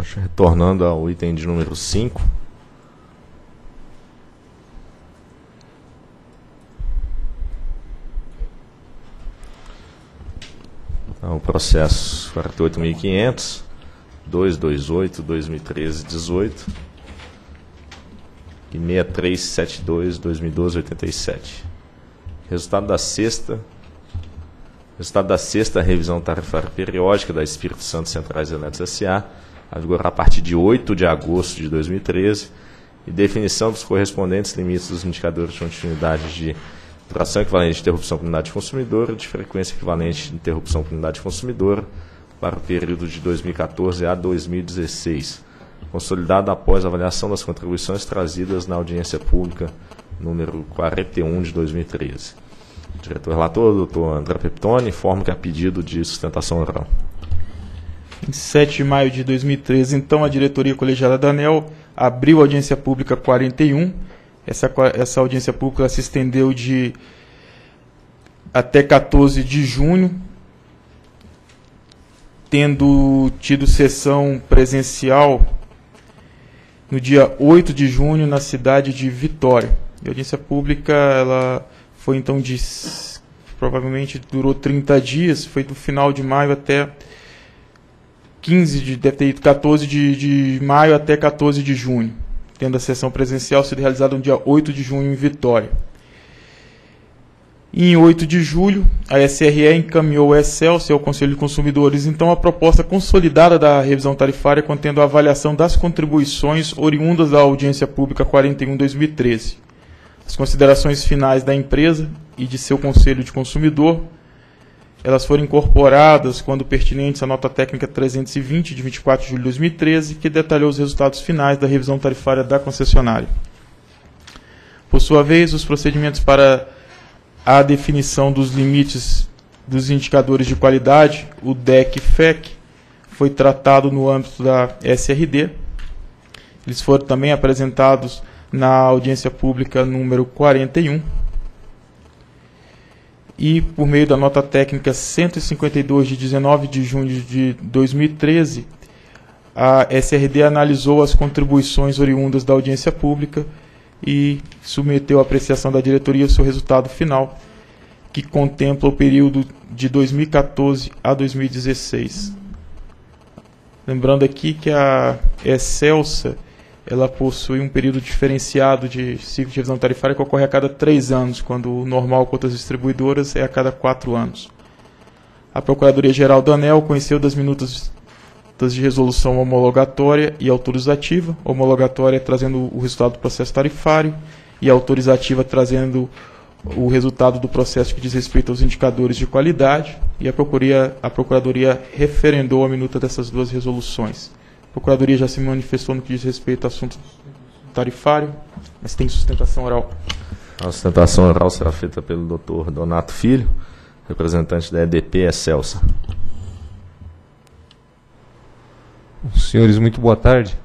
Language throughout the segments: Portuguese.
Retornando ao item de número 5. Então, o processo 48.500, 228, 2013, 18 e 6372, 2012, 87. Resultado da sexta revisão tarifária periódica da Espírito Santo Centrais Elétricas S.A., a vigorar a partir de 8 de agosto de 2013, e definição dos correspondentes limites dos indicadores de continuidade de duração equivalente de interrupção por unidade de consumidor, de frequência equivalente de interrupção por unidade de consumidor, para o período de 2014 a 2016, consolidado após avaliação das contribuições trazidas na audiência pública número 41 de 2013. O diretor relator, doutor André Pepitone, informa que há pedido de sustentação oral. Em 7 de maio de 2013, então, a diretoria colegiada da ANEEL abriu a audiência pública 41. Essa audiência pública se estendeu até 14 de junho, tendo tido sessão presencial no dia 8 de junho na cidade de Vitória. E a audiência pública ela foi, então, provavelmente durou 30 dias, foi do final de maio até 14 de maio até 14 de junho, tendo a sessão presencial sido realizada no dia 8 de junho em Vitória. Em 8 de julho, a SRE encaminhou o Escelsa ao Conselho de Consumidores, então, a proposta consolidada da revisão tarifária, contendo a avaliação das contribuições oriundas da audiência pública 41/2013, as considerações finais da empresa e de seu Conselho de Consumidor. Elas foram incorporadas, quando pertinentes, à nota técnica 320, de 24 de julho de 2013, que detalhou os resultados finais da revisão tarifária da concessionária. Por sua vez, os procedimentos para a definição dos limites dos indicadores de qualidade, o DEC e FEC, foi tratado no âmbito da SRD. Eles foram também apresentados na audiência pública número 41. E, por meio da nota técnica 152, de 19 de junho de 2013, a SRD analisou as contribuições oriundas da audiência pública e submeteu à apreciação da diretoria o seu resultado final, que contempla o período de 2014 a 2016. Lembrando aqui que a Escelsa, ela possui um período diferenciado de ciclo de revisão tarifária que ocorre a cada 3 anos, quando o normal com outras distribuidoras é a cada 4 anos. A Procuradoria-Geral da ANEEL conheceu das minutas de resolução homologatória e autorizativa, homologatória trazendo o resultado do processo tarifário e autorizativa trazendo o resultado do processo que diz respeito aos indicadores de qualidade, e a Procuradoria referendou a minuta dessas duas resoluções. A Procuradoria já se manifestou no que diz respeito ao assunto tarifário, mas tem sustentação oral. A sustentação oral será feita pelo doutor Donato Filho, representante da EDP Escelsa. Senhores, muito boa tarde.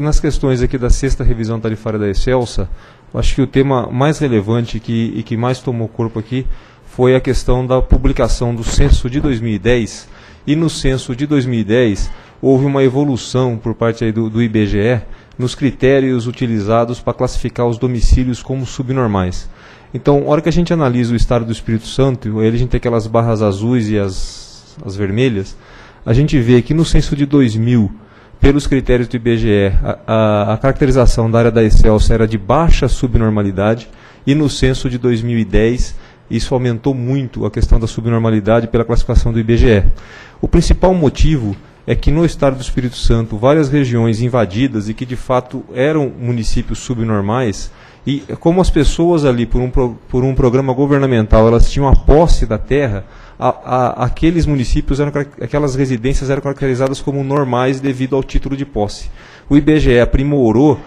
Nas questões aqui da sexta revisão tarifária da Escelsa, acho que o tema mais relevante que mais tomou corpo aqui foi a questão da publicação do censo de 2010, e no censo de 2010 houve uma evolução por parte aí do IBGE nos critérios utilizados para classificar os domicílios como subnormais. Então, a hora que a gente analisa o estado do Espírito Santo, aí a gente tem aquelas barras azuis e as vermelhas, a gente vê que no censo de 2000, pelos critérios do IBGE, a caracterização da área da Escelsa era de baixa subnormalidade, e no censo de 2010 isso aumentou muito a questão da subnormalidade pela classificação do IBGE. O principal motivo é que no estado do Espírito Santo, várias regiões invadidas e que de fato eram municípios subnormais, e como as pessoas ali, por um programa governamental, elas tinham a posse da terra, aqueles municípios, aquelas residências eram caracterizadas como normais devido ao título de posse. O IBGE aprimorou,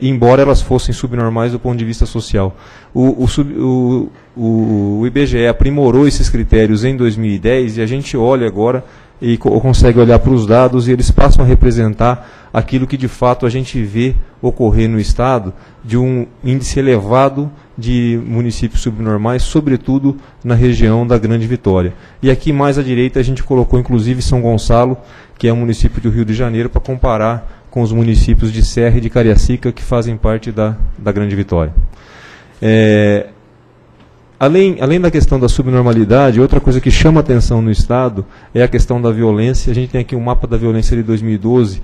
embora elas fossem subnormais do ponto de vista social. O, o, sub, o, o IBGE aprimorou esses critérios em 2010 e a gente olha agora e consegue olhar para os dados e eles passam a representar aquilo que de fato a gente vê ocorrer no Estado, de um índice elevado de municípios subnormais, sobretudo na região da Grande Vitória. E aqui mais à direita a gente colocou inclusive São Gonçalo, que é um município do Rio de Janeiro, para comparar com os municípios de Serra e de Cariacica, que fazem parte da Grande Vitória. Além da questão da subnormalidade, outra coisa que chama atenção no Estado é a questão da violência. A gente tem aqui um mapa da violência de 2012,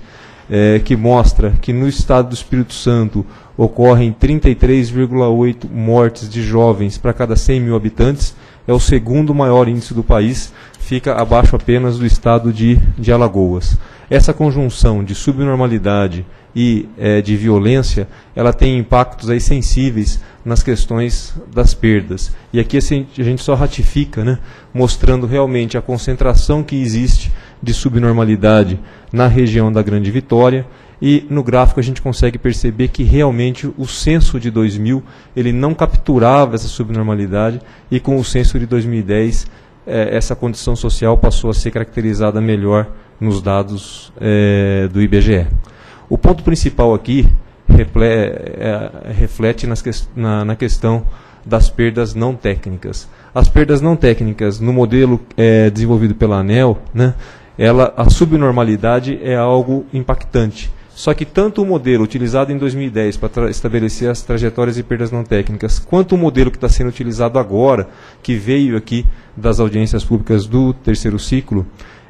que mostra que no Estado do Espírito Santo ocorrem 33,8 mortes de jovens para cada 100 mil habitantes. É o segundo maior índice do país, fica abaixo apenas do Estado de Alagoas. Essa conjunção de subnormalidade e de violência, ela tem impactos aí sensíveis nas questões das perdas. E aqui assim, a gente só ratifica, né, mostrando realmente a concentração que existe de subnormalidade na região da Grande Vitória. E no gráfico a gente consegue perceber que realmente o censo de 2000 ele não capturava essa subnormalidade, e com o censo de 2010 essa condição social passou a ser caracterizada melhor nos dados do IBGE. O ponto principal aqui reflete na questão das perdas não técnicas. As perdas não técnicas, no modelo desenvolvido pela ANEEL, né, a subnormalidade é algo impactante. Só que tanto o modelo utilizado em 2010 para estabelecer as trajetórias e perdas não técnicas, quanto o modelo que está sendo utilizado agora, que veio aqui das audiências públicas do terceiro ciclo,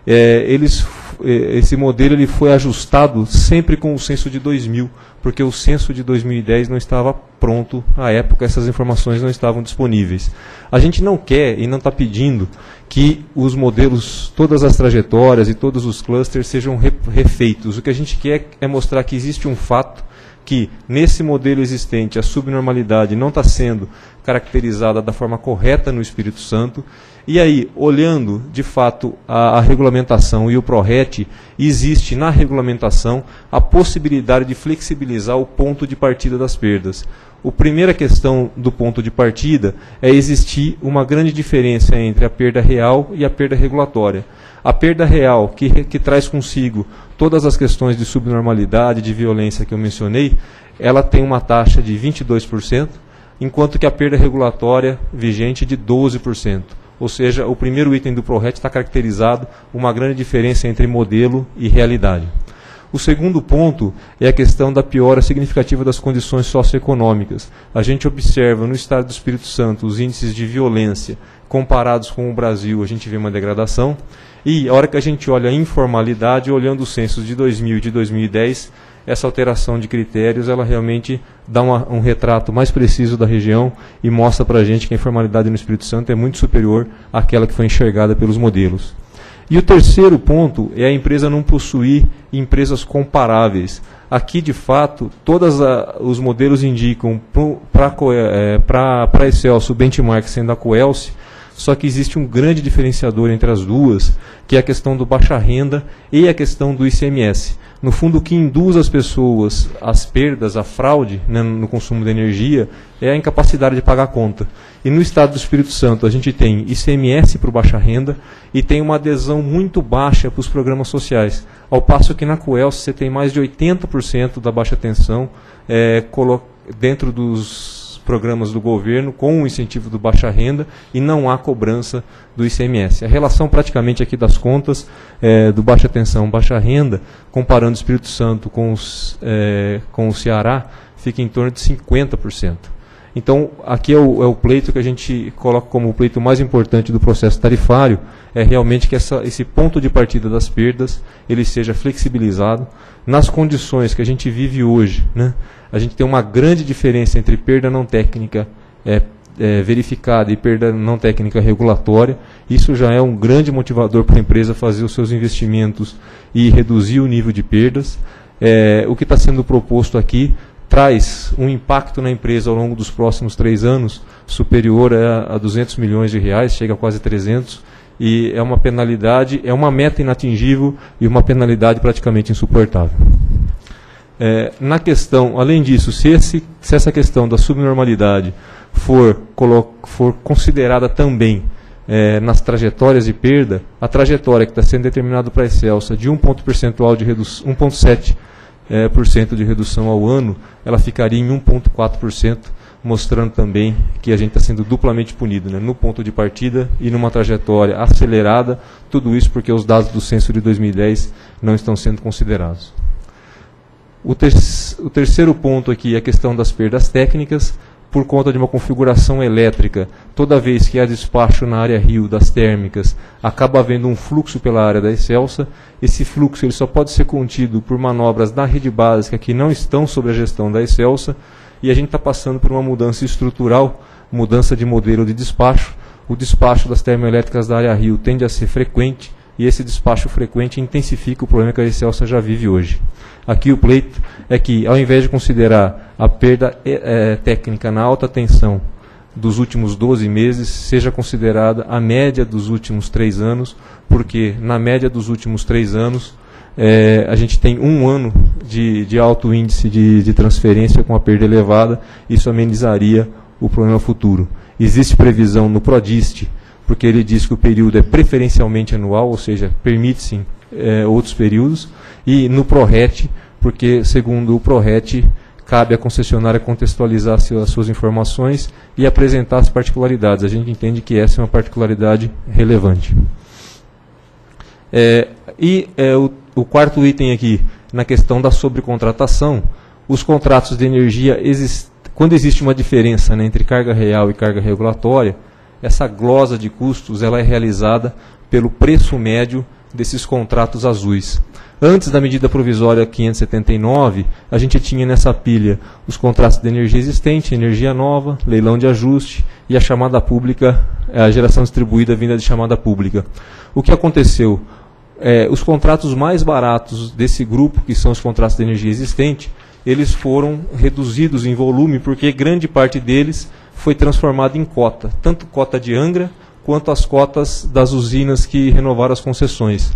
esse modelo ele foi ajustado sempre com o censo de 2000, porque o censo de 2010 não estava pronto à época, essas informações não estavam disponíveis. A gente não quer e não está pedindo que os modelos, todas as trajetórias e todos os clusters sejam refeitos. O que a gente quer é mostrar que existe um fato, que nesse modelo existente a subnormalidade não está sendo caracterizada da forma correta no Espírito Santo. E aí, olhando de fato a regulamentação e o PRORET, existe na regulamentação a possibilidade de flexibilizar o ponto de partida das perdas. A primeira questão do ponto de partida é existir uma grande diferença entre a perda real e a perda regulatória. A perda real, que traz consigo todas as questões de subnormalidade, de violência que eu mencionei, ela tem uma taxa de 22%, enquanto que a perda regulatória vigente de 12%. Ou seja, o primeiro item do PRORET está caracterizado uma grande diferença entre modelo e realidade. O segundo ponto é a questão da piora significativa das condições socioeconômicas. A gente observa no Estado do Espírito Santo os índices de violência comparados com o Brasil, a gente vê uma degradação. E a hora que a gente olha a informalidade, olhando os censos de 2000 e de 2010, essa alteração de critérios, ela realmente dá um retrato mais preciso da região e mostra para a gente que a informalidade no Espírito Santo é muito superior àquela que foi enxergada pelos modelos. E o terceiro ponto é a empresa não possuir empresas comparáveis. Aqui, de fato, todos os modelos indicam para a Escelsa o benchmark sendo a Coelce, só que existe um grande diferenciador entre as duas, que é a questão do baixa renda e a questão do ICMS. No fundo, o que induz as pessoas às perdas, à fraude, né, no consumo de energia, é a incapacidade de pagar a conta. E no Estado do Espírito Santo, a gente tem ICMS para o baixa renda e tem uma adesão muito baixa para os programas sociais. Ao passo que na Coelce você tem mais de 80% da baixa tensão dentro dos programas do governo com o incentivo do baixa renda, e não há cobrança do ICMS. A relação praticamente aqui das contas do baixa tensão, baixa renda, comparando o Espírito Santo com o Ceará, fica em torno de 50%. Então, aqui é o pleito que a gente coloca como o pleito mais importante do processo tarifário, é realmente que esse ponto de partida das perdas ele seja flexibilizado nas condições que a gente vive hoje, né? A gente tem uma grande diferença entre perda não técnica verificada e perda não técnica regulatória. Isso já é um grande motivador para a empresa fazer os seus investimentos e reduzir o nível de perdas. O que está sendo proposto aqui traz um impacto na empresa ao longo dos próximos 3 anos superior a 200 milhões de reais, chega a quase 300, e é uma penalidade, é uma meta inatingível e uma penalidade praticamente insuportável. Na questão, além disso, se essa questão da subnormalidade for considerada também nas trajetórias de perda, a trajetória que está sendo determinada para a Escelsa de 1 ponto percentual de redução, 1,7% de redução ao ano, ela ficaria em 1,4%, mostrando também que a gente está sendo duplamente punido, né? No ponto de partida e numa trajetória acelerada, tudo isso porque os dados do censo de 2010 não estão sendo considerados. O terceiro ponto aqui é a questão das perdas técnicas, por conta de uma configuração elétrica. Toda vez que há despacho na área rio das térmicas, acaba havendo um fluxo pela área da Escelsa. Esse fluxo ele só pode ser contido por manobras da rede básica que não estão sob a gestão da Escelsa, e a gente está passando por uma mudança estrutural, mudança de modelo de despacho. O despacho das termoelétricas da área rio tende a ser frequente, e esse despacho frequente intensifica o problema que a Escelsa já vive hoje. Aqui o pleito é que, ao invés de considerar a perda técnica na alta tensão dos últimos 12 meses, seja considerada a média dos últimos 3 anos, porque na média dos últimos 3 anos a gente tem um ano de alto índice de transferência com a perda elevada, isso amenizaria o problema futuro. Existe previsão no PRODIST, porque ele diz que o período é preferencialmente anual, ou seja, permite-se outros períodos, e no PRORET, porque segundo o PRORET, cabe à concessionária contextualizar as suas informações e apresentar as particularidades. A gente entende que essa é uma particularidade relevante. O quarto item aqui, na questão da sobrecontratação, os contratos de energia, quando existe uma diferença, né, entre carga real e carga regulatória, essa glosa de custos ela é realizada pelo preço médio desses contratos azuis. Antes da medida provisória 579, a gente tinha nessa pilha os contratos de energia existente, energia nova, leilão de ajuste e a chamada pública, a geração distribuída vinda de chamada pública. O que aconteceu? Os contratos mais baratos desse grupo, que são os contratos de energia existente, eles foram reduzidos em volume porque grande parte deles foi transformado em cota, tanto cota de Angra quanto as cotas das usinas que renovaram as concessões.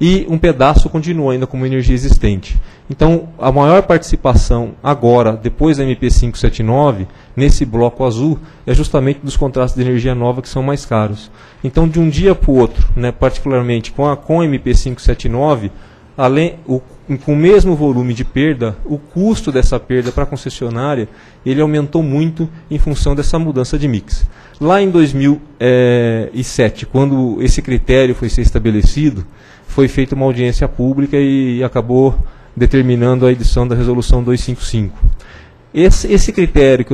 E um pedaço continua ainda como energia existente. Então, a maior participação agora, depois da MP 579, nesse bloco azul, é justamente dos contratos de energia nova que são mais caros. Então, de um dia para o outro, né, particularmente com a MP 579, com o mesmo volume de perda, o custo dessa perda para a concessionária ele aumentou muito em função dessa mudança de mix. Lá em 2007, quando esse critério foi ser estabelecido, foi feita uma audiência pública e acabou determinando a edição da Resolução 255. Esse critério,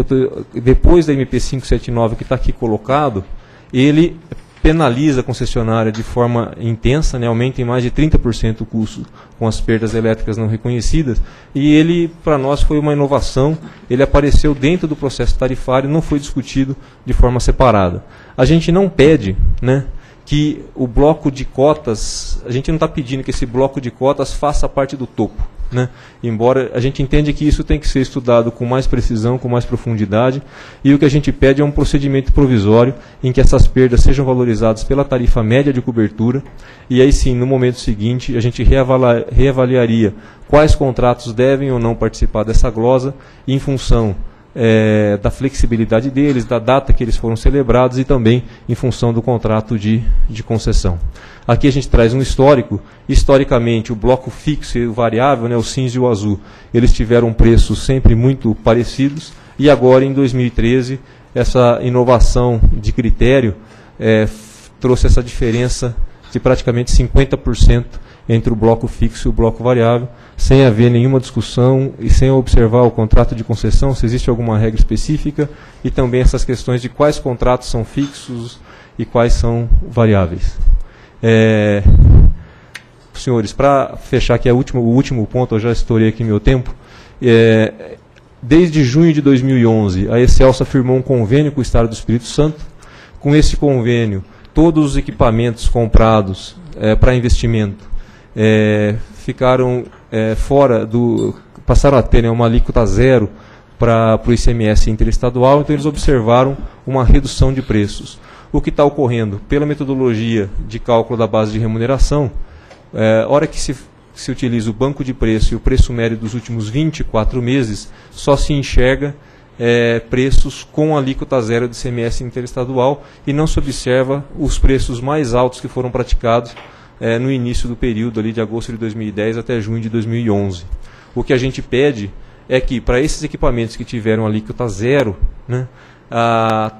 depois da MP 579 que está aqui colocado, ele penaliza a concessionária de forma intensa, né, aumenta em mais de 30% o custo com as perdas elétricas não reconhecidas, e ele, para nós, foi uma inovação, ele apareceu dentro do processo tarifário, não foi discutido de forma separada. A gente não pede, né, que o bloco de cotas, a gente não está pedindo que esse bloco de cotas faça parte do topo, né? Embora a gente entende que isso tem que ser estudado com mais precisão, com mais profundidade, e o que a gente pede é um procedimento provisório em que essas perdas sejam valorizadas pela tarifa média de cobertura, e aí sim, no momento seguinte, a gente reavaliaria quais contratos devem ou não participar dessa glosa, em função da flexibilidade deles, da data que eles foram celebrados e também em função do contrato de concessão. Aqui a gente traz um histórico. Historicamente, o bloco fixo e o variável, né, o cinza e o azul, eles tiveram preços sempre muito parecidos, e agora, em 2013, essa inovação de critério trouxe essa diferença de praticamente 50% entre o bloco fixo e o bloco variável, sem haver nenhuma discussão e sem observar o contrato de concessão, se existe alguma regra específica, e também essas questões de quais contratos são fixos e quais são variáveis. Senhores, para fechar aqui o último ponto, eu já estourei aqui meu tempo, desde junho de 2011, a Escelsa firmou um convênio com o Estado do Espírito Santo. Com esse convênio, todos os equipamentos comprados para investimento ficaram fora do... passaram a ter, né, uma alíquota zero para o ICMS interestadual, então eles observaram uma redução de preços. O que está ocorrendo? Pela metodologia de cálculo da base de remuneração, hora que se utiliza o banco de preço e o preço médio dos últimos 24 meses, só se enxerga preços com alíquota zero de ICMS interestadual e não se observa os preços mais altos que foram praticados no início do período ali de agosto de 2010 até junho de 2011. O que a gente pede é que para esses equipamentos que tiveram alíquota zero, né,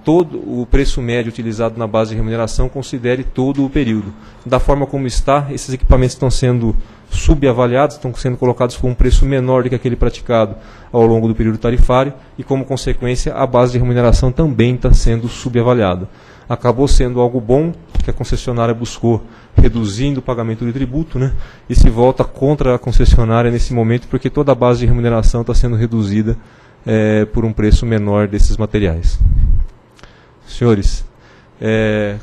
todo o preço médio utilizado na base de remuneração considere todo o período. Da forma como está, esses equipamentos estão sendo subavaliados, estão sendo colocados com um preço menor do que aquele praticado ao longo do período tarifário e, como consequência, a base de remuneração também está sendo subavaliada. Acabou sendo algo bom que a concessionária buscou, reduzindo o pagamento do tributo, né? E se volta contra a concessionária nesse momento, porque toda a base de remuneração está sendo reduzida por um preço menor desses materiais. Senhores,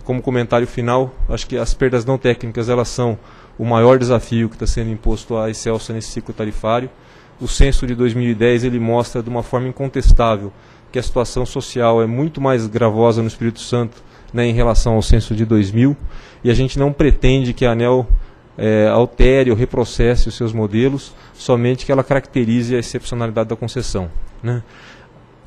como comentário final, acho que as perdas não técnicas elas são o maior desafio que está sendo imposto à Escelsa nesse ciclo tarifário. O censo de 2010 ele mostra de uma forma incontestável que a situação social é muito mais gravosa no Espírito Santo, né, em relação ao censo de 2000, e a gente não pretende que a ANEEL altere ou reprocesse os seus modelos, somente que ela caracterize a excepcionalidade da concessão, né?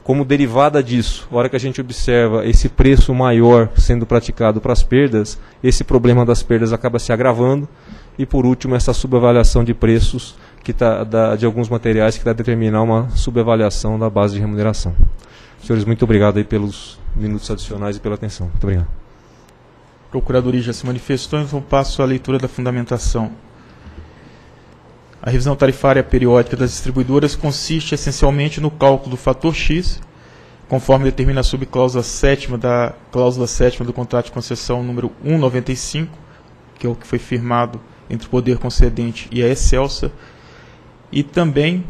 Como derivada disso, a hora que a gente observa esse preço maior sendo praticado para as perdas, esse problema das perdas acaba se agravando, e por último essa subavaliação de preços que de alguns materiais que vai determinar uma subavaliação da base de remuneração. Senhores, muito obrigado aí pelos minutos adicionais e pela atenção. Muito obrigado. A Procuradoria já se manifestou, então passo à leitura da fundamentação. A revisão tarifária periódica das distribuidoras consiste essencialmente no cálculo do fator X, conforme determina a subcláusula 7ª da cláusula 7ª do contrato de concessão número 195, que é o que foi firmado entre o poder concedente e a Escelsa, e também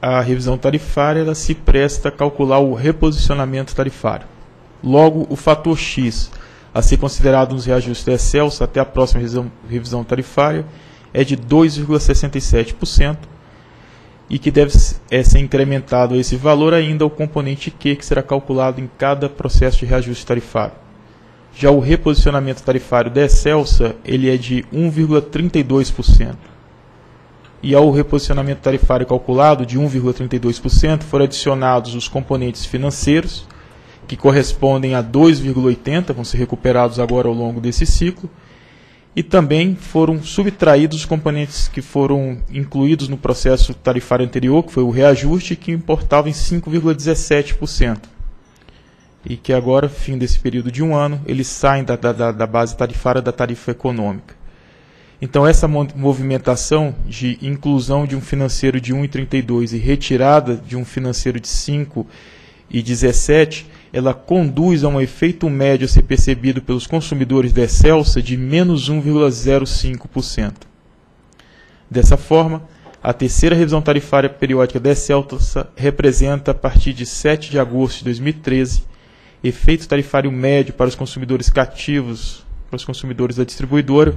a revisão tarifária ela se presta a calcular o reposicionamento tarifário. Logo, o fator X, a ser considerado nos reajustes da Escelsa até a próxima revisão tarifária, é de 2,67% e que deve ser incrementado a esse valor ainda o componente Q, que será calculado em cada processo de reajuste tarifário. Já o reposicionamento tarifário da Escelsa, ele é de 1,32%. E ao reposicionamento tarifário calculado de 1,32% foram adicionados os componentes financeiros, que correspondem a 2,80%, vão ser recuperados agora ao longo desse ciclo, e também foram subtraídos os componentes que foram incluídos no processo tarifário anterior, que foi o reajuste, que importava em 5,17%, e que agora, fim desse período de um ano, eles saem da base tarifária da tarifa econômica. Então, essa movimentação de inclusão de um financeiro de 1,32 e retirada de um financeiro de 5,17, ela conduz a um efeito médio a ser percebido pelos consumidores da Escelsa de menos 1,05%. Dessa forma, a terceira revisão tarifária periódica da Escelsa representa, a partir de 7 de agosto de 2013, efeito tarifário médio para os consumidores cativos, para os consumidores da distribuidora,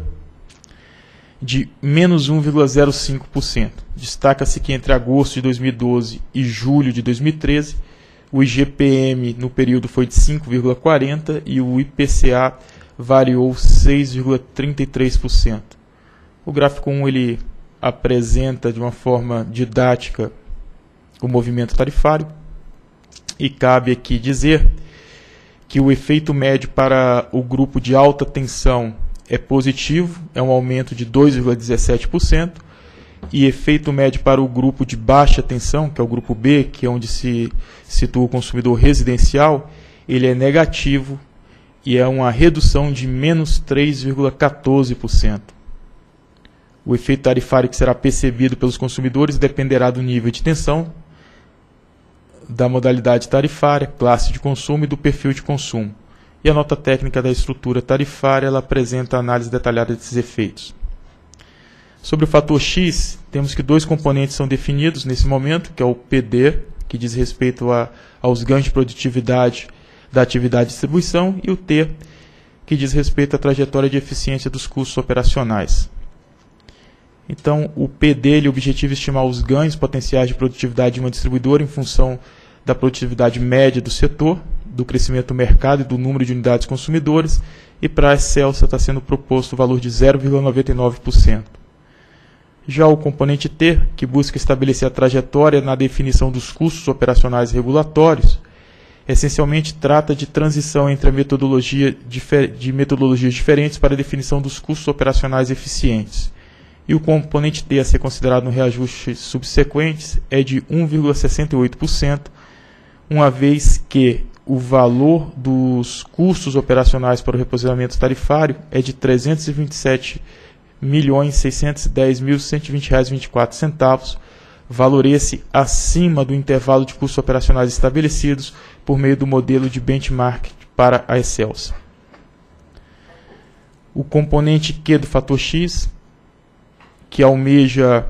de menos 1,05%. Destaca-se que entre agosto de 2012 e julho de 2013, o IGPM no período foi de 5,40% e o IPCA variou 6,33%. O gráfico 1 ele apresenta de uma forma didática o movimento tarifário e cabe aqui dizer que o efeito médio para o grupo de alta tensão é positivo, é um aumento de 2,17%, e efeito médio para o grupo de baixa tensão, que é o grupo B, que é onde se situa o consumidor residencial, ele é negativo e é uma redução de menos 3,14%. O efeito tarifário que será percebido pelos consumidores dependerá do nível de tensão, da modalidade tarifária, classe de consumo e do perfil de consumo. E a nota técnica da estrutura tarifária ela apresenta a análise detalhada desses efeitos. Sobre o fator X, temos que dois componentes são definidos nesse momento, que é o PD, que diz respeito aos ganhos de produtividade da atividade de distribuição, e o T, que diz respeito à trajetória de eficiência dos custos operacionais. Então, o PD ele objetiva estimar os ganhos potenciais de produtividade de uma distribuidora em função da produtividade média do setor, do crescimento do mercado e do número de unidades consumidoras, e para a Escelsa está sendo proposto o valor de 0,99%. Já o componente T, que busca estabelecer a trajetória na definição dos custos operacionais regulatórios, essencialmente trata de transição entre a metodologias diferentes para a definição dos custos operacionais eficientes. E o componente T a ser considerado no reajuste subsequentes é de 1,68%, uma vez que o valor dos custos operacionais para o reposicionamento tarifário é de R$ 327.610.120,24, valor esse acima do intervalo de custos operacionais estabelecidos por meio do modelo de benchmark para a Escelsa. O componente Q do fator X, que almeja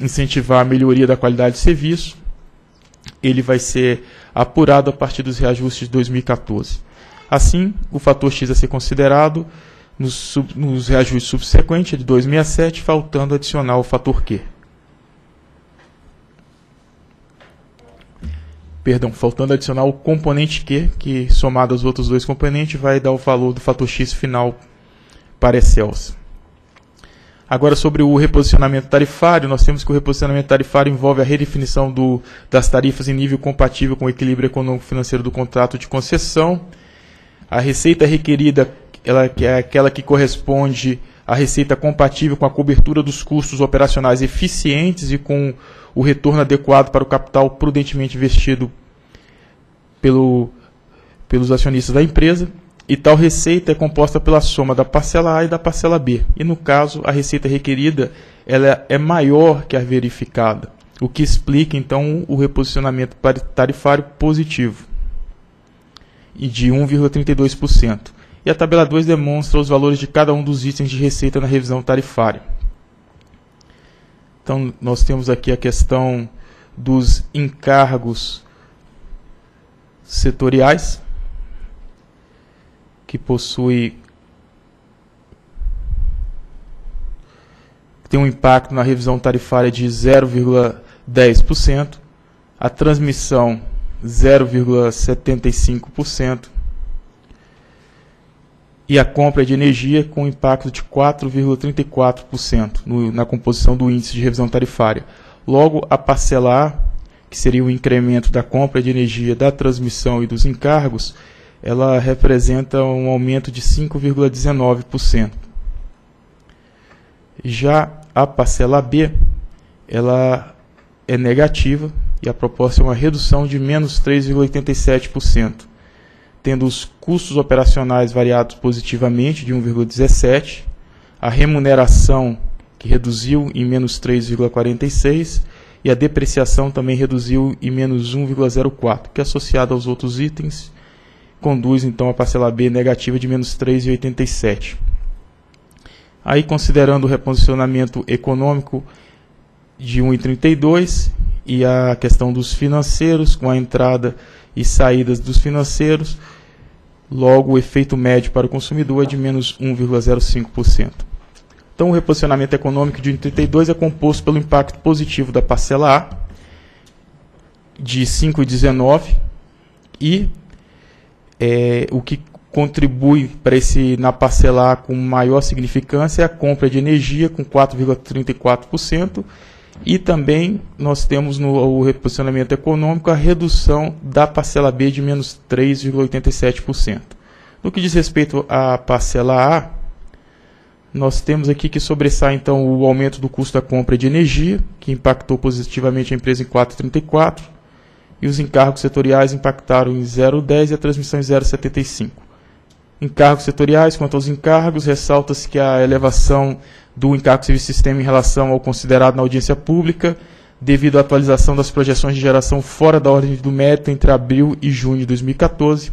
incentivar a melhoria da qualidade de serviço, ele vai ser apurado a partir dos reajustes de 2014. Assim, o fator X a ser considerado nos reajustes subsequentes de 2067, faltando adicionar o fator Q. Perdão, faltando adicionar o componente Q, que somado aos outros dois componentes, vai dar o valor do fator X final para Escelsa. Agora, sobre o reposicionamento tarifário, nós temos que o reposicionamento tarifário envolve a redefinição das tarifas em nível compatível com o equilíbrio econômico-financeiro do contrato de concessão. A receita requerida é aquela que corresponde à receita compatível com a cobertura dos custos operacionais eficientes e com o retorno adequado para o capital prudentemente investido pelos acionistas da empresa. E tal receita é composta pela soma da parcela A e da parcela B. E, no caso, a receita requerida ela é maior que a verificada, o que explica, então, o reposicionamento tarifário positivo e de 1,32%. E a tabela 2 demonstra os valores de cada um dos itens de receita na revisão tarifária. Então, nós temos aqui a questão dos encargos setoriais, que possui, tem um impacto na revisão tarifária de 0,10%, a transmissão 0,75% e a compra de energia com impacto de 4,34% na composição do índice de revisão tarifária. Logo, a parcela A, que seria o incremento da compra de energia, da transmissão e dos encargos, ela representa um aumento de 5,19%. Já a parcela B, ela é negativa e a proposta é uma redução de menos 3,87%, tendo os custos operacionais variados positivamente de 1,17%, a remuneração que reduziu em menos 3,46% e a depreciação também reduziu em menos 1,04%, que associada aos outros itens, conduz, então, a parcela B negativa de menos 3,87. Aí, considerando o reposicionamento econômico de 1,32 e a questão dos financeiros, com a entrada e saídas dos financeiros, logo o efeito médio para o consumidor é de menos 1,05%. Então, o reposicionamento econômico de 1,32 é composto pelo impacto positivo da parcela A, de 5,19, e o que contribui para esse na parcela A com maior significância é a compra de energia com 4,34% e também nós temos no reposicionamento econômico a redução da parcela B de menos 3,87%. No que diz respeito à parcela A, nós temos aqui que sobressai então o aumento do custo da compra de energia, que impactou positivamente a empresa em 4,34%, e os encargos setoriais impactaram em 0,10 e a transmissão em 0,75. Encargos setoriais, quanto aos encargos, ressalta-se que a elevação do encargo serviço-sistema em relação ao considerado na audiência pública, devido à atualização das projeções de geração fora da ordem do mérito entre abril e junho de 2014.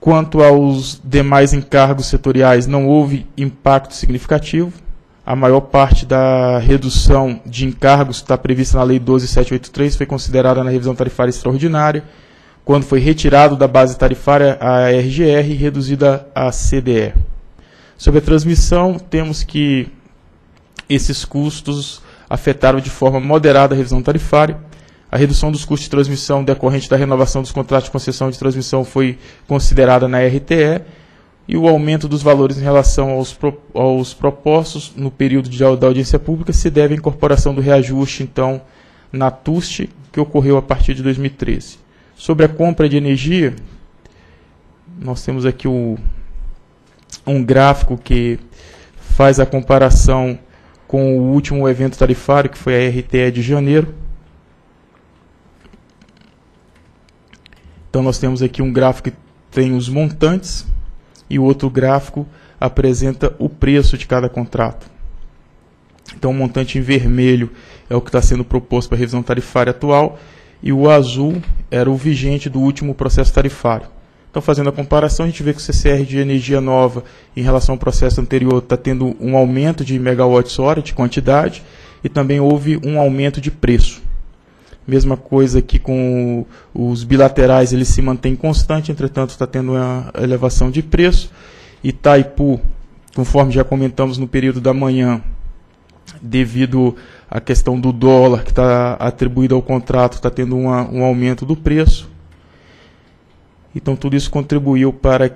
Quanto aos demais encargos setoriais, não houve impacto significativo. A maior parte da redução de encargos que está prevista na Lei 12.783 foi considerada na revisão tarifária extraordinária, quando foi retirado da base tarifária a RGR e reduzida a CDE. Sobre a transmissão, temos que esses custos afetaram de forma moderada a revisão tarifária. A redução dos custos de transmissão decorrente da renovação dos contratos de concessão de transmissão foi considerada na RTE, e o aumento dos valores em relação aos propostos no período da audiência pública se deve à incorporação do reajuste, então, na TUSTE, que ocorreu a partir de 2013. Sobre a compra de energia, nós temos aqui um gráfico que faz a comparação com o último evento tarifário, que foi a RTE de janeiro. Então, nós temos aqui um gráfico que tem os montantes, e o outro gráfico apresenta o preço de cada contrato. Então, o montante em vermelho é o que está sendo proposto para a revisão tarifária atual, e o azul era o vigente do último processo tarifário. Então, fazendo a comparação, a gente vê que o CCR de energia nova, em relação ao processo anterior, está tendo um aumento de megawatts-hora, de quantidade, e também houve um aumento de preço. Mesma coisa que com os bilaterais, ele se mantém constante, entretanto está tendo uma elevação de preço. Itaipu, conforme já comentamos no período da manhã, devido à questão do dólar que está atribuído ao contrato, está tendo um aumento do preço. Então tudo isso contribuiu para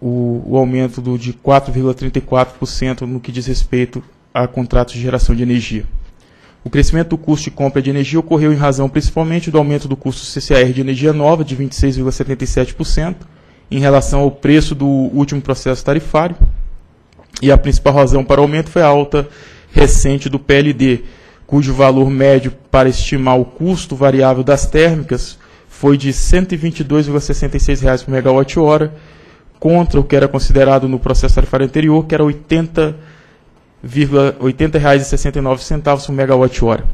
o aumento de 4,34% no que diz respeito a contratos de geração de energia. O crescimento do custo de compra de energia ocorreu em razão principalmente do aumento do custo CCR de energia nova, de 26,77%, em relação ao preço do último processo tarifário. E a principal razão para o aumento foi a alta recente do PLD, cujo valor médio para estimar o custo variável das térmicas foi de R$ 122,66 por megawatt-hora, contra o que era considerado no processo tarifário anterior, que era R$ 80,69 por megawatt-hora.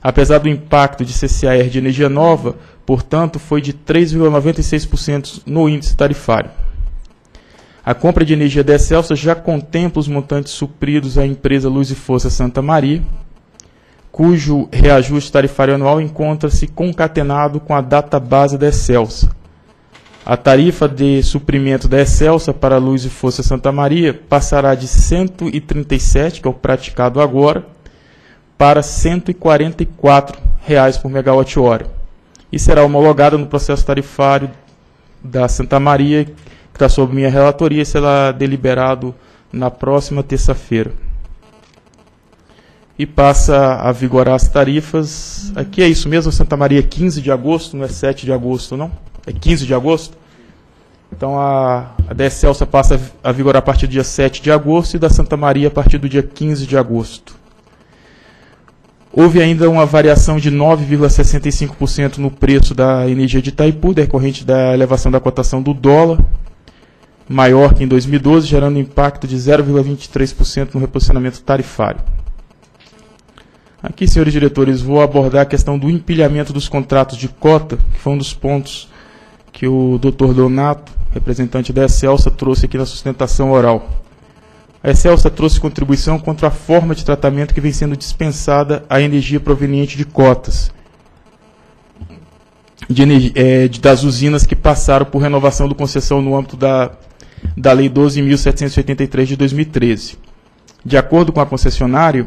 Apesar do impacto de CCEAR de energia nova, portanto, foi de 3,96% no índice tarifário. A compra de energia da Escelsa já contempla os montantes supridos à empresa Luz e Força Santa Maria, cujo reajuste tarifário anual encontra-se concatenado com a data base da Escelsa. A tarifa de suprimento da Escelsa para Luz e Força Santa Maria passará de 137, que é o praticado agora, para R$ 144 por megawatt-hora. E será homologada no processo tarifário da Santa Maria, que está sob minha relatoria, e será deliberado na próxima terça-feira. E passa a vigorar as tarifas. Aqui é isso mesmo, Santa Maria é 15 de agosto, não é 7 de agosto, não? É 15 de agosto? Então, a da Escelsa passa a vigorar a partir do dia 7 de agosto e da Santa Maria a partir do dia 15 de agosto. Houve ainda uma variação de 9,65% no preço da energia de Itaipu, decorrente da elevação da cotação do dólar, maior que em 2012, gerando impacto de 0,23% no reposicionamento tarifário. Aqui, senhores diretores, vou abordar a questão do empilhamento dos contratos de cota, que foi um dos pontos que o Dr. Donato, representante da Escelsa, trouxe aqui na sustentação oral. A Escelsa trouxe contribuição contra a forma de tratamento que vem sendo dispensada à energia proveniente de cotas das usinas que passaram por renovação do concessão no âmbito da Lei 12.783 de 2013. De acordo com a concessionária,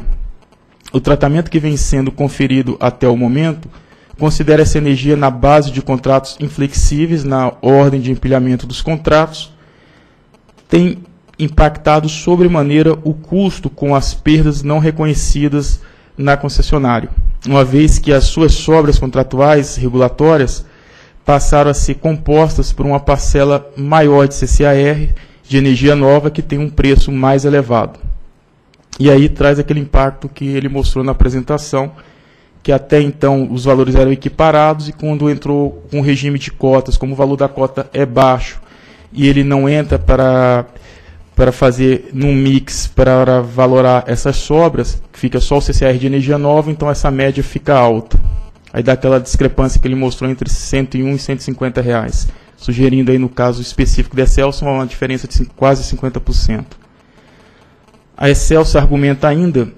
o tratamento que vem sendo conferido até o momento considera essa energia na base de contratos inflexíveis, na ordem de empilhamento dos contratos, tem impactado sobremaneira o custo com as perdas não reconhecidas na concessionária, uma vez que as suas sobras contratuais regulatórias passaram a ser compostas por uma parcela maior de CCAR de energia nova que tem um preço mais elevado. E aí traz aquele impacto que ele mostrou na apresentação, que até então os valores eram equiparados, e quando entrou um regime de cotas, como o valor da cota é baixo, e ele não entra para fazer num mix para valorar essas sobras, fica só o CCR de energia nova, então essa média fica alta. Aí dá aquela discrepância que ele mostrou entre R$ 101 e R$ 150, sugerindo aí no caso específico da Escelsa uma diferença de quase 50%. A Escelsa argumenta ainda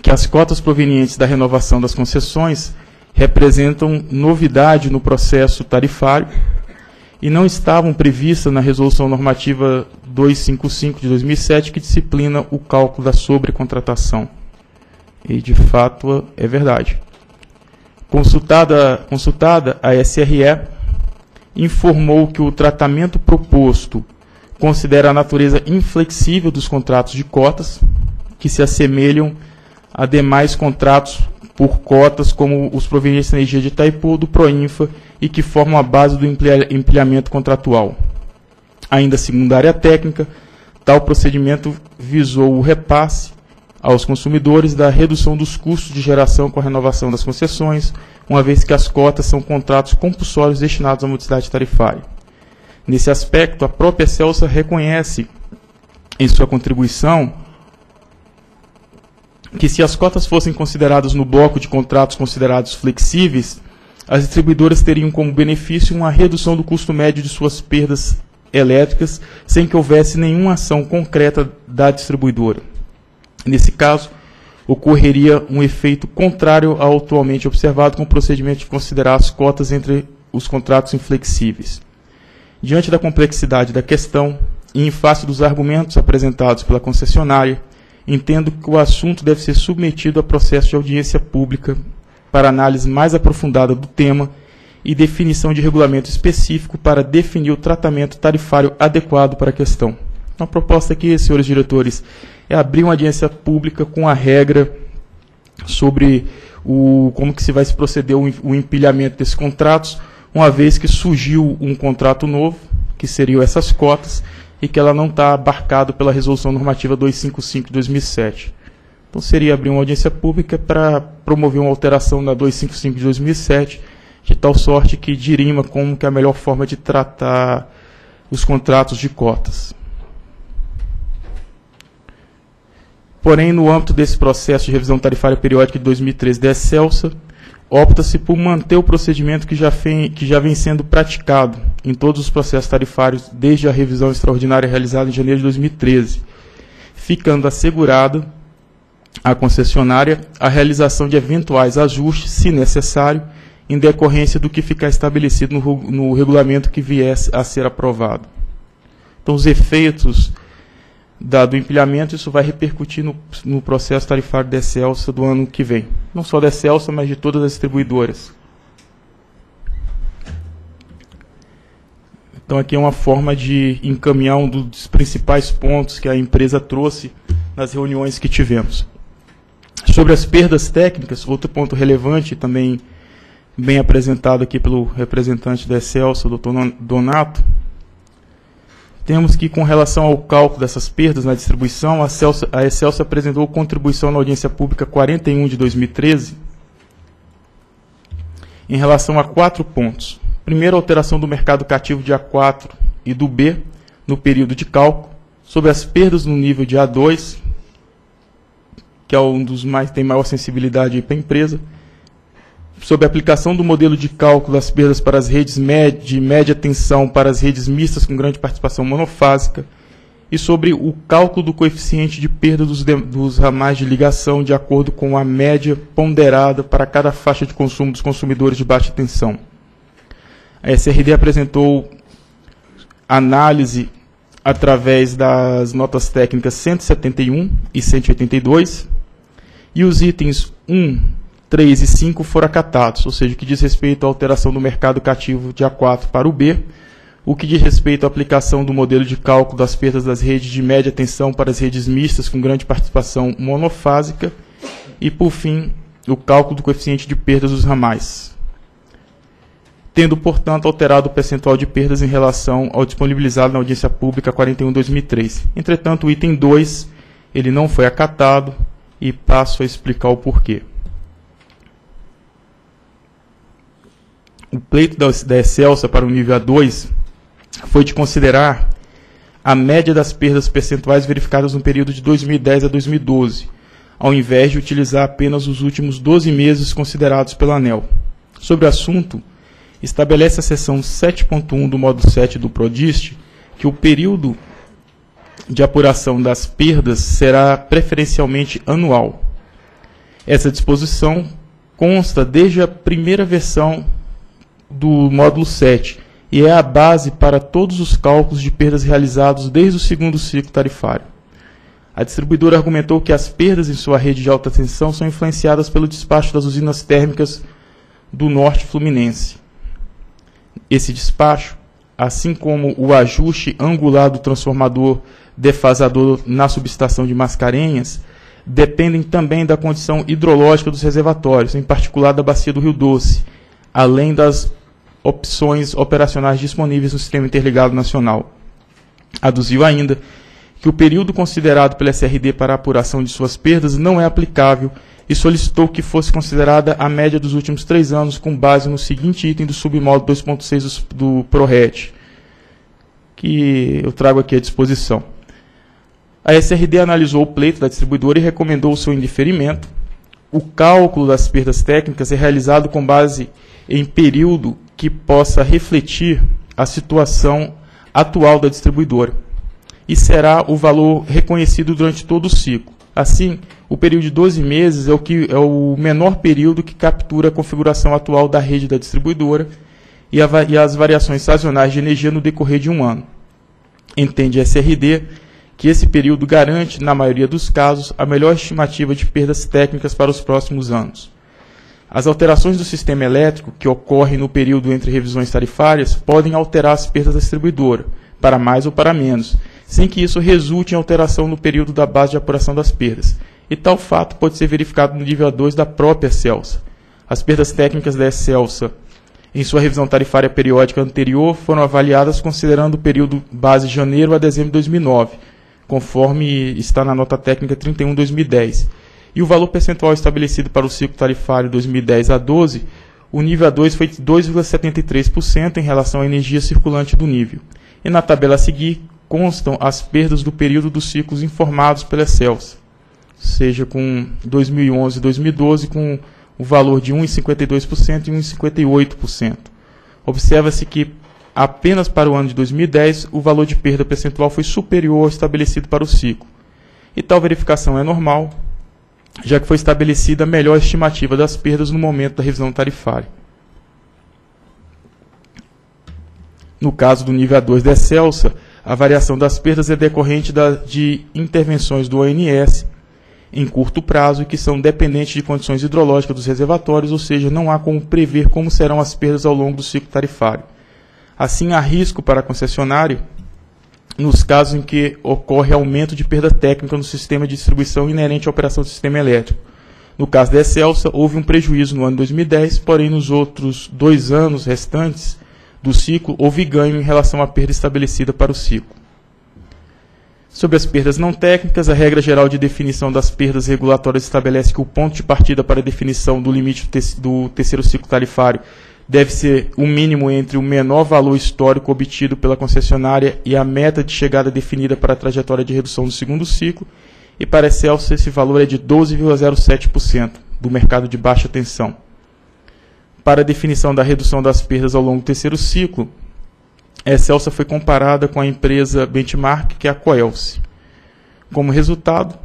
que as cotas provenientes da renovação das concessões representam novidade no processo tarifário e não estavam previstas na Resolução Normativa 255 de 2007, que disciplina o cálculo da sobrecontratação. E, de fato, é verdade. Consultada, a SRE informou que o tratamento proposto Considera a natureza inflexível dos contratos de cotas, que se assemelham a demais contratos por cotas, como os provenientes da energia de Itaipu, do Proinfa, e que formam a base do empilhamento contratual. Ainda segundo a área técnica, tal procedimento visou o repasse aos consumidores da redução dos custos de geração com a renovação das concessões, uma vez que as cotas são contratos compulsórios destinados à modicidade tarifária. Nesse aspecto, a própria Escelsa reconhece em sua contribuição que, se as cotas fossem consideradas no bloco de contratos considerados flexíveis, as distribuidoras teriam como benefício uma redução do custo médio de suas perdas elétricas, sem que houvesse nenhuma ação concreta da distribuidora. Nesse caso, ocorreria um efeito contrário ao atualmente observado com o procedimento de considerar as cotas entre os contratos inflexíveis. Diante da complexidade da questão e em face dos argumentos apresentados pela concessionária, entendo que o assunto deve ser submetido a processo de audiência pública para análise mais aprofundada do tema e definição de regulamento específico para definir o tratamento tarifário adequado para a questão. Então, a proposta aqui, senhores diretores, é abrir uma audiência pública com a regra sobre como que se vai se proceder o empilhamento desses contratos, uma vez que surgiu um contrato novo, que seriam essas cotas, e que ela não está abarcada pela Resolução Normativa 255 de 2007. Então, seria abrir uma audiência pública para promover uma alteração na 255 de 2007, de tal sorte que dirima como que é a melhor forma de tratar os contratos de cotas. Porém, no âmbito desse processo de revisão tarifária periódica de 2013 da Escelsa, opta-se por manter o procedimento que já vem sendo praticado em todos os processos tarifários desde a revisão extraordinária realizada em janeiro de 2013, ficando assegurada à concessionária a realização de eventuais ajustes, se necessário, em decorrência do que ficar estabelecido no regulamento que viesse a ser aprovado. Então, os efeitos do empilhamento, isso vai repercutir no processo tarifário da Escelsa do ano que vem. Não só da Escelsa, mas de todas as distribuidoras. Então, aqui é uma forma de encaminhar um dos principais pontos que a empresa trouxe nas reuniões que tivemos. Sobre as perdas técnicas, outro ponto relevante, também bem apresentado aqui pelo representante da Escelsa, o Dr. Donato, temos que, com relação ao cálculo dessas perdas na distribuição, a Escelsa apresentou contribuição na audiência pública 41 de 2013 em relação a 4 pontos. Primeiro, a alteração do mercado cativo de A4 e do B no período de cálculo, sobre as perdas no nível de A2, que é um dos mais tem maior sensibilidade para a empresa, sobre a aplicação do modelo de cálculo das perdas para as redes de média tensão para as redes mistas com grande participação monofásica e sobre o cálculo do coeficiente de perda dos ramais de ligação de acordo com a média ponderada para cada faixa de consumo dos consumidores de baixa tensão. A SRD apresentou análise através das notas técnicas 171 e 182 e os itens 1, 3 e 5 foram acatados, ou seja, o que diz respeito à alteração do mercado cativo de A4 para o B, o que diz respeito à aplicação do modelo de cálculo das perdas das redes de média tensão para as redes mistas com grande participação monofásica e, por fim, o cálculo do coeficiente de perdas dos ramais, tendo, portanto, alterado o percentual de perdas em relação ao disponibilizado na audiência pública 41/2003. Entretanto, o item 2 ele não foi acatado e passo a explicar o porquê. O pleito da Escelsa para o nível A2 foi de considerar a média das perdas percentuais verificadas no período de 2010 a 2012, ao invés de utilizar apenas os últimos 12 meses considerados pela ANEEL. Sobre o assunto, estabelece a seção 7.1 do módulo 7 do PRODIST que o período de apuração das perdas será preferencialmente anual. Essa disposição consta desde a primeira versão do módulo 7 e é a base para todos os cálculos de perdas realizados desde o segundo ciclo tarifário. A distribuidora argumentou que as perdas em sua rede de alta tensão são influenciadas pelo despacho das usinas térmicas do norte fluminense. Esse despacho assim como o ajuste angular do transformador defasador na subestação de Mascarenhas, dependem também da condição hidrológica dos reservatórios, em particular da bacia do Rio Doce, além das opções operacionais disponíveis no Sistema Interligado Nacional. Aduziu ainda que o período considerado pela SRD para a apuração de suas perdas não é aplicável e solicitou que fosse considerada a média dos últimos 3 anos com base no seguinte item do submódulo 2.6 do PRORET, que eu trago aqui à disposição. A SRD analisou o pleito da distribuidora e recomendou o seu indeferimento. O cálculo das perdas técnicas é realizado com base em período que possa refletir a situação atual da distribuidora e será o valor reconhecido durante todo o ciclo. Assim, o período de 12 meses é o menor período que captura a configuração atual da rede da distribuidora e as variações sazonais de energia no decorrer de um ano. Entende a SRD que esse período garante, na maioria dos casos, a melhor estimativa de perdas técnicas para os próximos anos. As alterações do sistema elétrico, que ocorrem no período entre revisões tarifárias, podem alterar as perdas da distribuidora, para mais ou para menos, sem que isso resulte em alteração no período da base de apuração das perdas. E tal fato pode ser verificado no nível A2 da própria Escelsa. As perdas técnicas da Escelsa, em sua revisão tarifária periódica anterior, foram avaliadas considerando o período base de janeiro a dezembro de 2009, conforme está na nota técnica 31/2010. E o valor percentual estabelecido para o ciclo tarifário 2010 a 12, o nível A2 foi de 2,73% em relação à energia circulante do nível. E na tabela a seguir constam as perdas do período dos ciclos informados pela Escelsa, seja com 2011 e 2012 com o valor de 1,52% e 1,58%. Observa-se que apenas para o ano de 2010, o valor de perda percentual foi superior ao estabelecido para o ciclo. E tal verificação é normal, já que foi estabelecida a melhor estimativa das perdas no momento da revisão tarifária. No caso do nível A2 da Escelsa, a variação das perdas é decorrente de intervenções do ANS em curto prazo e que são dependentes de condições hidrológicas dos reservatórios, ou seja, não há como prever como serão as perdas ao longo do ciclo tarifário. Assim, há risco para concessionário nos casos em que ocorre aumento de perda técnica no sistema de distribuição inerente à operação do sistema elétrico. No caso da Escelsa, houve um prejuízo no ano 2010, porém nos outros 2 anos restantes do ciclo, houve ganho em relação à perda estabelecida para o ciclo. Sobre as perdas não técnicas, a regra geral de definição das perdas regulatórias estabelece que o ponto de partida para a definição do limite do terceiro ciclo tarifário deve ser o mínimo entre o menor valor histórico obtido pela concessionária e a meta de chegada definida para a trajetória de redução do segundo ciclo, e para a Escelsa esse valor é de 12,07% do mercado de baixa tensão. Para a definição da redução das perdas ao longo do terceiro ciclo, a Escelsa foi comparada com a empresa benchmark, que é a Coelce. Como resultado,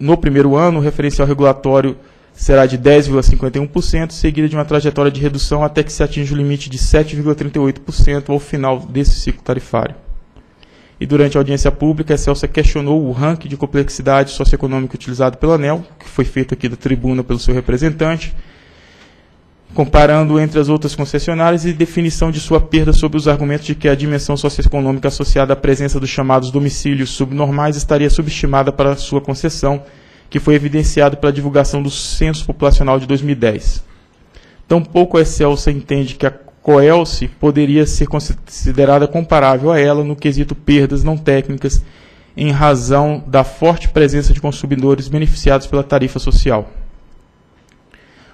no primeiro ano, o referencial regulatório será de 10,51%, seguida de uma trajetória de redução até que se atinja o limite de 7,38% ao final desse ciclo tarifário. E durante a audiência pública, a Escelsa questionou o ranking de complexidade socioeconômica utilizado pela ANEEL, que foi feito aqui da tribuna pelo seu representante, comparando entre as outras concessionárias e definição de sua perda sobre os argumentos de que a dimensão socioeconômica associada à presença dos chamados domicílios subnormais estaria subestimada para a sua concessão, que foi evidenciado pela divulgação do Censo Populacional de 2010. Tampouco a Escelsa entende que a Coelce poderia ser considerada comparável a ela no quesito perdas não técnicas, em razão da forte presença de consumidores beneficiados pela tarifa social,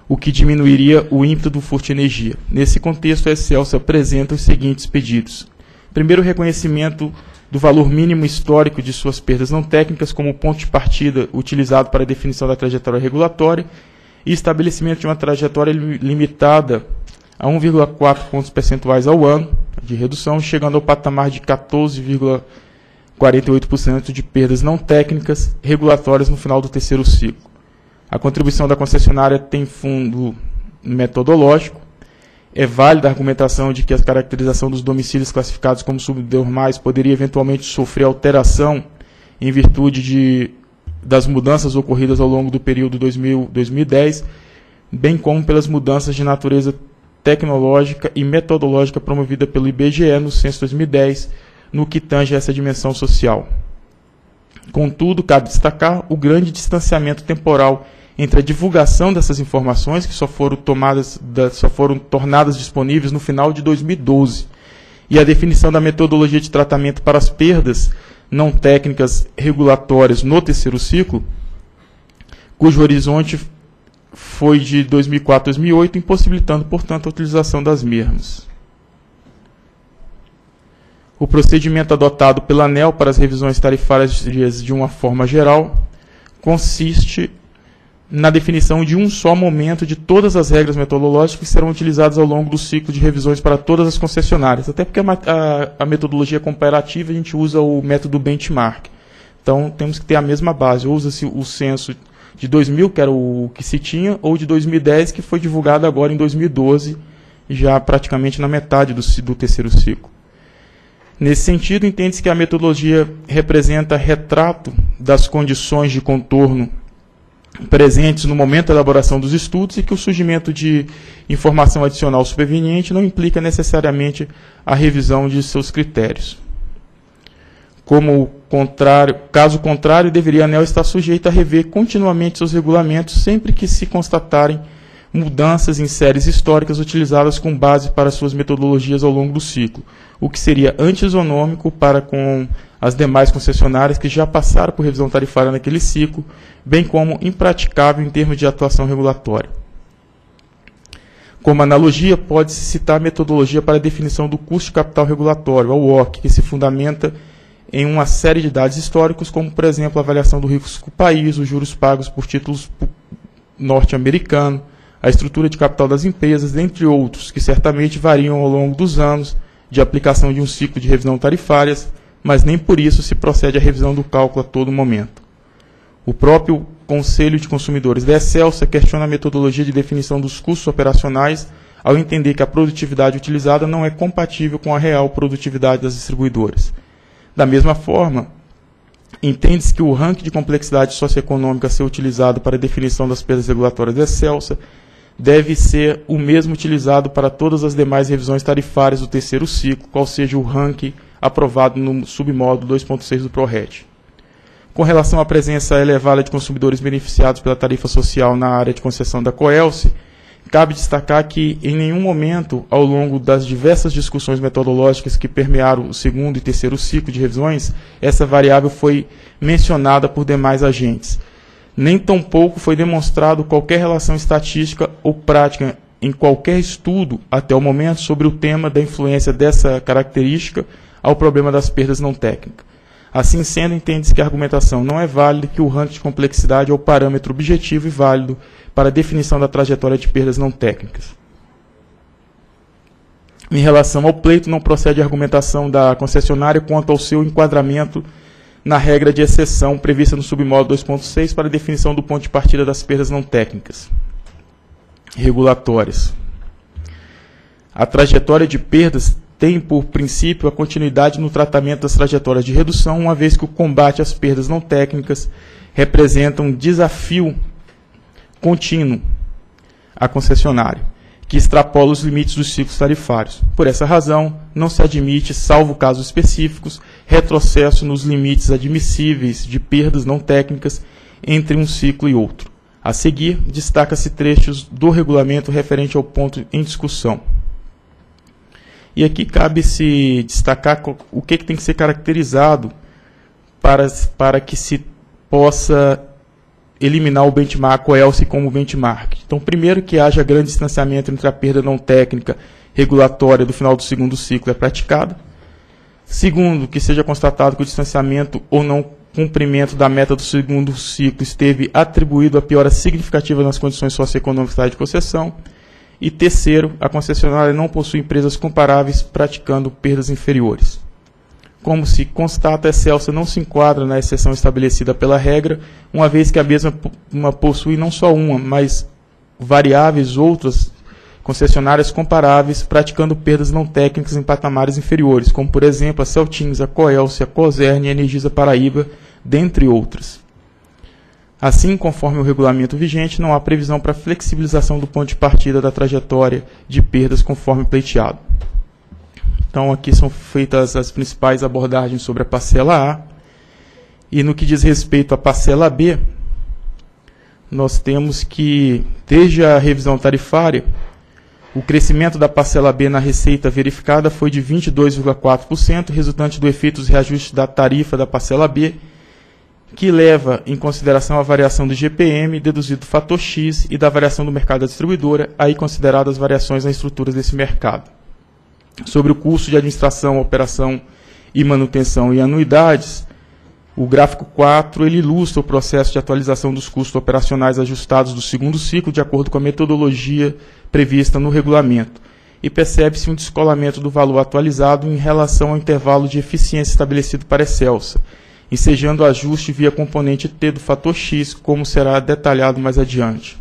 o que diminuiria o ímpeto do furto de energia. Nesse contexto, a Escelsa apresenta os seguintes pedidos. Primeiro, o reconhecimento do valor mínimo histórico de suas perdas não técnicas como ponto de partida utilizado para a definição da trajetória regulatória e estabelecimento de uma trajetória limitada a 1,4 pontos percentuais ao ano de redução, chegando ao patamar de 14,48% de perdas não técnicas regulatórias no final do terceiro ciclo. A contribuição da concessionária tem fundo metodológico. É válida a argumentação de que a caracterização dos domicílios classificados como subnormais poderia eventualmente sofrer alteração em virtude das mudanças ocorridas ao longo do período 2000-2010, bem como pelas mudanças de natureza tecnológica e metodológica promovida pelo IBGE no Censo 2010, no que tange essa dimensão social. Contudo, cabe destacar o grande distanciamento temporal entre a divulgação dessas informações, que só foram tornadas disponíveis no final de 2012, e a definição da metodologia de tratamento para as perdas não técnicas regulatórias no terceiro ciclo, cujo horizonte foi de 2004 a 2008, impossibilitando, portanto, a utilização das mesmas. O procedimento adotado pela ANEEL para as revisões tarifárias de uma forma geral consiste na definição de um só momento de todas as regras metodológicas que serão utilizadas ao longo do ciclo de revisões para todas as concessionárias, até porque a metodologia comparativa a gente usa o método benchmark. Então, temos que ter a mesma base, usa-se o censo de 2000, que era o que se tinha, ou de 2010, que foi divulgado agora em 2012, já praticamente na metade do terceiro ciclo. Nesse sentido, entende-se que a metodologia representa retrato das condições de contorno presentes no momento da elaboração dos estudos e que o surgimento de informação adicional superveniente não implica necessariamente a revisão de seus critérios. Caso contrário, deveria a ANEEL estar sujeita a rever continuamente seus regulamentos sempre que se constatarem mudanças em séries históricas utilizadas com base para suas metodologias ao longo do ciclo, o que seria antisonômico para com as demais concessionárias que já passaram por revisão tarifária naquele ciclo, bem como impraticável em termos de atuação regulatória. Como analogia, pode-se citar a metodologia para a definição do custo de capital regulatório, a WACC, que se fundamenta em uma série de dados históricos, como, por exemplo, a avaliação do risco país, os juros pagos por títulos norte-americanos, a estrutura de capital das empresas, entre outros, que certamente variam ao longo dos anos de aplicação de um ciclo de revisão tarifárias, mas nem por isso se procede à revisão do cálculo a todo momento. O próprio Conselho de Consumidores da Escelsa questiona a metodologia de definição dos custos operacionais ao entender que a produtividade utilizada não é compatível com a real produtividade das distribuidoras. Da mesma forma, entende-se que o ranking de complexidade socioeconômica a ser utilizado para a definição das perdas regulatórias da Escelsa deve ser o mesmo utilizado para todas as demais revisões tarifárias do terceiro ciclo, qual seja o ranking aprovado no submódulo 2.6 do PRORET. Com relação à presença elevada de consumidores beneficiados pela tarifa social na área de concessão da Coelce, cabe destacar que, em nenhum momento, ao longo das diversas discussões metodológicas que permearam o segundo e terceiro ciclo de revisões, essa variável foi mencionada por demais agentes. Nem tampouco foi demonstrado qualquer relação estatística ou prática em qualquer estudo, até o momento, sobre o tema da influência dessa característica ao problema das perdas não técnicas. Assim sendo, entende-se que a argumentação não é válida e que o ranking de complexidade é o parâmetro objetivo e válido para a definição da trajetória de perdas não técnicas. Em relação ao pleito, não procede a argumentação da concessionária quanto ao seu enquadramento na regra de exceção prevista no submódulo 2.6 para a definição do ponto de partida das perdas não técnicas regulatórias. A trajetória de perdas tem por princípio a continuidade no tratamento das trajetórias de redução, uma vez que o combate às perdas não técnicas representa um desafio contínuo à concessionária, que extrapola os limites dos ciclos tarifários. Por essa razão, não se admite, salvo casos específicos, retrocesso nos limites admissíveis de perdas não técnicas entre um ciclo e outro. A seguir, destaca-se trechos do regulamento referente ao ponto em discussão. E aqui cabe-se destacar o que tem que ser caracterizado para que se possa eliminar o benchmark, Coelce como benchmark. Então, primeiro, que haja grande distanciamento entre a perda não técnica regulatória do final do segundo ciclo é praticada. Segundo, que seja constatado que o distanciamento ou não cumprimento da meta do segundo ciclo esteve atribuído a piora significativa nas condições socioeconômicas da área de concessão. E terceiro, a concessionária não possui empresas comparáveis praticando perdas inferiores. Como se constata, a Escelsa não se enquadra na exceção estabelecida pela regra, uma vez que a mesma possui não só uma, mas variáveis outras concessionárias comparáveis praticando perdas não técnicas em patamares inferiores, como, por exemplo, a Celtins, a Coelce, a Coserni, a Energisa Paraíba, dentre outras. Assim, conforme o regulamento vigente, não há previsão para flexibilização do ponto de partida da trajetória de perdas conforme pleiteado. Então, aqui são feitas as principais abordagens sobre a parcela A. E no que diz respeito à parcela B, nós temos que, desde a revisão tarifária, o crescimento da parcela B na receita verificada foi de 22,4%, resultante do efeito dos reajustes da tarifa da parcela B, que leva em consideração a variação do IGPM, deduzido do fator X, e da variação do mercado da distribuidora, aí consideradas as variações na estrutura desse mercado. Sobre o custo de administração, operação e manutenção e anuidades, o gráfico 4 ele ilustra o processo de atualização dos custos operacionais ajustados do segundo ciclo, de acordo com a metodologia prevista no regulamento, e percebe-se um descolamento do valor atualizado em relação ao intervalo de eficiência estabelecido para Escelsa, ensejando o ajuste via componente T do fator X, como será detalhado mais adiante.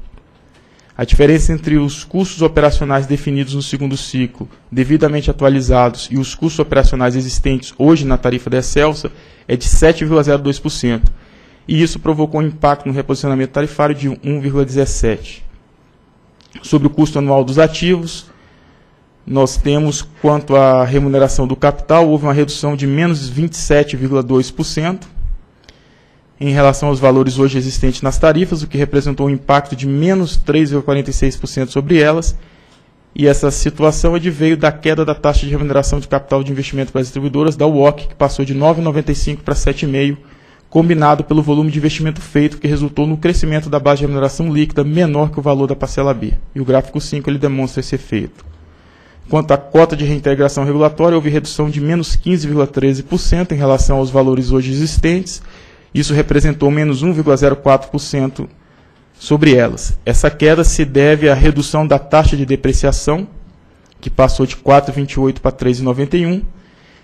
A diferença entre os custos operacionais definidos no segundo ciclo, devidamente atualizados, e os custos operacionais existentes hoje na tarifa da Escelsa é de 7,02%, e isso provocou um impacto no reposicionamento tarifário de 1,17%. Sobre o custo anual dos ativos, nós temos, quanto à remuneração do capital, houve uma redução de menos 27,2%, em relação aos valores hoje existentes nas tarifas, o que representou um impacto de menos 3,46% sobre elas, e essa situação adveio da queda da taxa de remuneração de capital de investimento para as distribuidoras, da WACC, que passou de 9,95 para 7,5, combinado pelo volume de investimento feito, que resultou no crescimento da base de remuneração líquida menor que o valor da parcela B. E o gráfico 5 ele demonstra esse efeito. Quanto à cota de reintegração regulatória, houve redução de menos 15,13% em relação aos valores hoje existentes. Isso representou menos 1,04% sobre elas. Essa queda se deve à redução da taxa de depreciação, que passou de 4,28 para 3,91,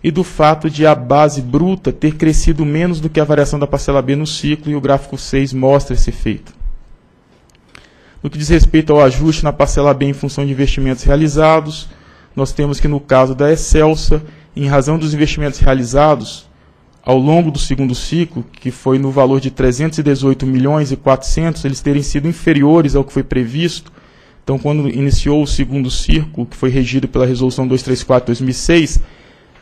e do fato de a base bruta ter crescido menos do que a variação da parcela B no ciclo, e o gráfico 6 mostra esse efeito. No que diz respeito ao ajuste na parcela B em função de investimentos realizados, nós temos que, no caso da Escelsa, em razão dos investimentos realizados ao longo do segundo ciclo, que foi no valor de 318 milhões e 400, eles terem sido inferiores ao que foi previsto. Então, quando iniciou o segundo ciclo, que foi regido pela Resolução 234/2006,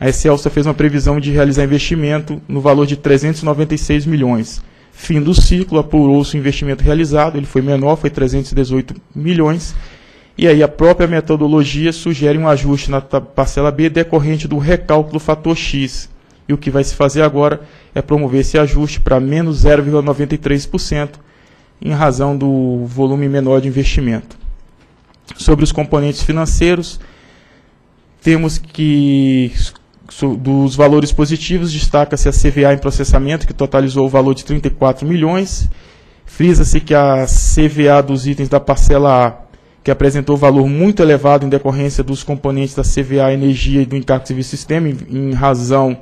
a Escelsa fez uma previsão de realizar investimento no valor de 396 milhões. Fim do ciclo, apurou-se o investimento realizado, ele foi menor, foi 318 milhões, e aí a própria metodologia sugere um ajuste na parcela B decorrente do recálculo do fator X, e o que vai se fazer agora é promover esse ajuste para menos 0,93%, em razão do volume menor de investimento. Sobre os componentes financeiros, temos que, dos valores positivos, destaca-se a CVA em processamento, que totalizou o valor de 34 milhões. Frisa-se que a CVA dos itens da parcela A, que apresentou valor muito elevado em decorrência dos componentes da CVA Energia e do encargo de serviço sistema, em razão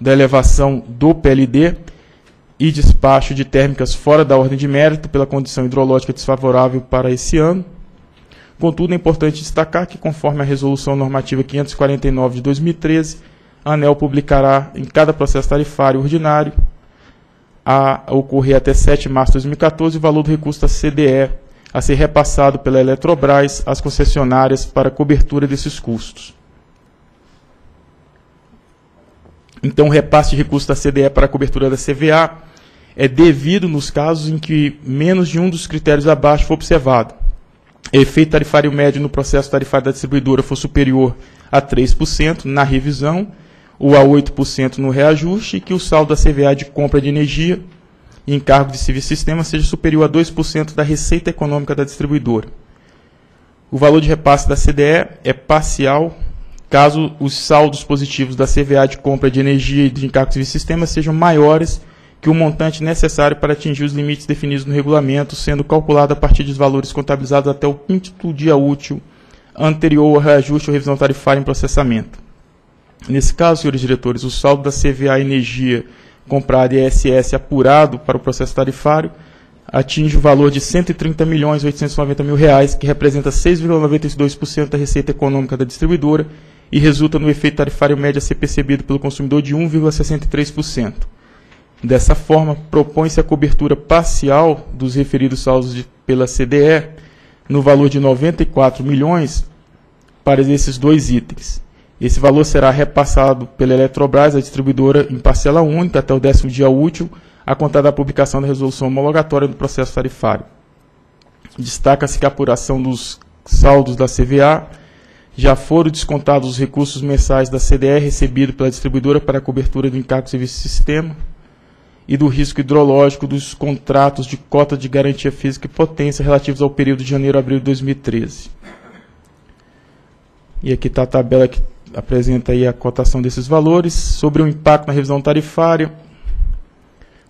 da elevação do PLD e despacho de térmicas fora da ordem de mérito pela condição hidrológica desfavorável para esse ano. Contudo, é importante destacar que, conforme a Resolução Normativa 549 de 2013, a ANEEL publicará em cada processo tarifário ordinário, a ocorrer até 7 de março de 2014, o valor do recurso da CDE a ser repassado pela Eletrobras às concessionárias para cobertura desses custos. Então, o repasse de recursos da CDE para a cobertura da CVA é devido nos casos em que menos de um dos critérios abaixo for observado. Efeito tarifário médio no processo tarifário da distribuidora for superior a 3% na revisão ou a 8% no reajuste, e que o saldo da CVA de compra de energia e encargo de serviço sistema seja superior a 2% da receita econômica da distribuidora. O valor de repasse da CDE é parcial, caso os saldos positivos da CVA de compra de energia e de encargo de serviço sistema sejam maiores que o montante necessário para atingir os limites definidos no regulamento, sendo calculado a partir dos valores contabilizados até o quinto dia útil anterior ao reajuste ou revisão tarifária em processamento. Nesse caso, senhores diretores, o saldo da CVA energia comprada e ESS apurado para o processo tarifário atinge o valor de R$ 130.890.000, que representa 6,92% da receita econômica da distribuidora, e resulta no efeito tarifário médio a ser percebido pelo consumidor de 1,63%. Dessa forma, propõe-se a cobertura parcial dos referidos saldos pela CDE no valor de 94 milhões para esses dois itens. Esse valor será repassado pela Eletrobras, a distribuidora, em parcela única até o 10º dia útil, a contar da publicação da resolução homologatória do processo tarifário. Destaca-se que a apuração dos saldos da CVA já foram descontados os recursos mensais da CDE recebido pela distribuidora para a cobertura do encargo de serviço de sistema e do risco hidrológico dos contratos de cota de garantia física e potência relativos ao período de janeiro a abril de 2013. E aqui está a tabela que apresenta aí a cotação desses valores. Sobre o impacto na revisão tarifária,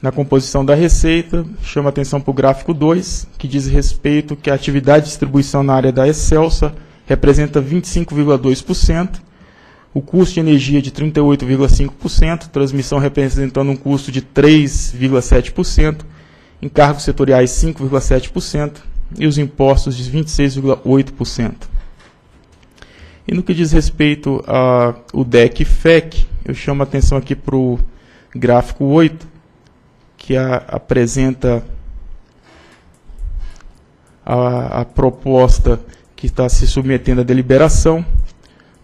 na composição da receita, chama atenção para o gráfico 2, que diz respeito que a atividade de distribuição na área da Escelsa representa 25,2%, o custo de energia de 38,5%, transmissão representando um custo de 3,7%, encargos setoriais 5,7% e os impostos de 26,8%. E no que diz respeito ao DEC e FEC, eu chamo a atenção aqui para o gráfico 8, que apresenta a proposta que está se submetendo à deliberação.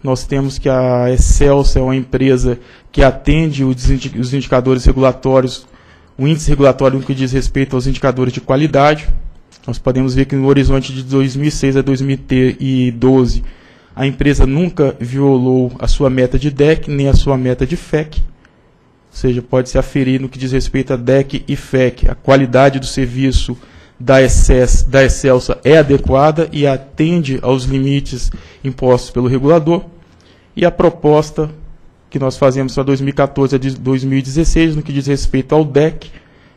Nós temos que a Escelsa é uma empresa que atende os indicadores regulatórios, o índice regulatório no que diz respeito aos indicadores de qualidade. Nós podemos ver que no horizonte de 2006 a 2012, a empresa nunca violou a sua meta de DEC nem a sua meta de FEC, ou seja, pode-se aferir no que diz respeito a DEC e FEC. A qualidade do serviço da Escelsa é adequada e atende aos limites impostos pelo regulador. E a proposta que nós fazemos para 2014 a 2016, no que diz respeito ao DEC,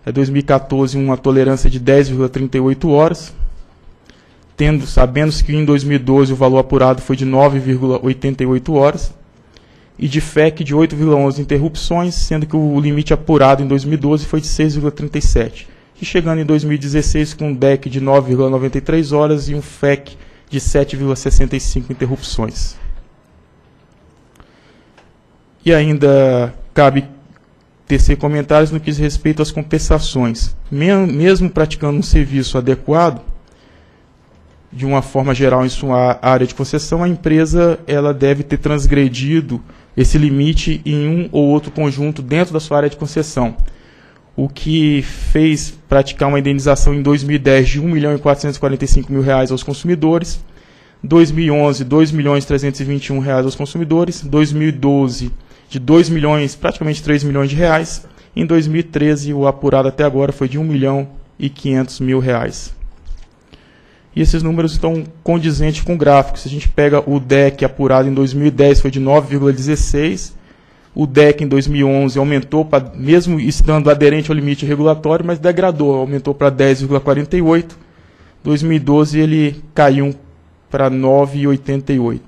é 2014 uma tolerância de 10,38 horas, sabendo-se que em 2012 o valor apurado foi de 9,88 horas, e de FEC de 8,11 interrupções, sendo que o limite apurado em 2012 foi de 6,37. E chegando em 2016 com um DEC de 9,93 horas e um FEC de 7,65 interrupções. E ainda cabe tecer comentários no que diz respeito às compensações. Mesmo praticando um serviço adequado, de uma forma geral em sua área de concessão, a empresa ela deve ter transgredido esse limite em um ou outro conjunto dentro da sua área de concessão, o que fez praticar uma indenização em 2010 de R$ 1.445.000 aos consumidores, 2011 de R$ 2.321.000 aos consumidores, 2012 de R$ 2 milhões, praticamente R$ 3 milhões, em 2013 o apurado até agora foi de R$ 1.500.000. E esses números estão condizentes com o gráfico. Se a gente pega o DEC apurado em 2010 foi de 9,16%, o DEC em 2011 aumentou, mesmo estando aderente ao limite regulatório, mas degradou, aumentou para 10,48. 2012 ele caiu para 9,88,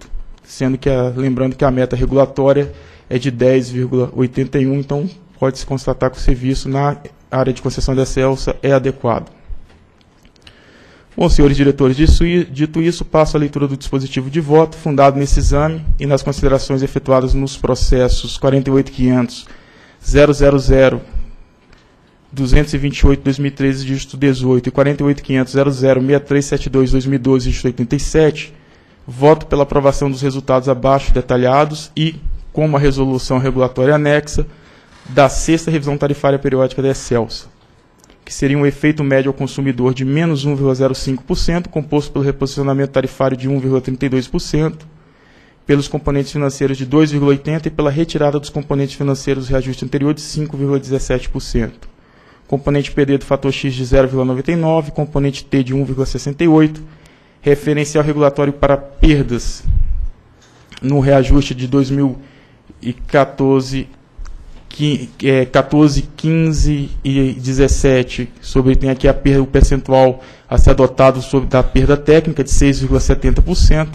sendo que, lembrando que a meta regulatória é de 10,81, então pode-se constatar que o serviço na área de concessão da Escelsa é adequado. Bom, senhores diretores, dito isso, passo à leitura do dispositivo de voto, fundado nesse exame e nas considerações efetuadas nos processos 48.500, 000, 228, 2013, dígito 18, e 48.500, 00, 6372, 2012, dígito 87, voto pela aprovação dos resultados abaixo detalhados e, como a resolução regulatória anexa, da 6ª revisão tarifária periódica da Escelsa, que seria um efeito médio ao consumidor de menos 1,05%, composto pelo reposicionamento tarifário de 1,32%, pelos componentes financeiros de 2,80% e pela retirada dos componentes financeiros do reajuste anterior de 5,17%. Componente PD do fator X de 0,99%, componente T de 1,68%, referencial regulatório para perdas no reajuste de 2014, 14, 15 e 17, tem aqui a perda, o percentual a ser adotado sobre da perda técnica de 6,70%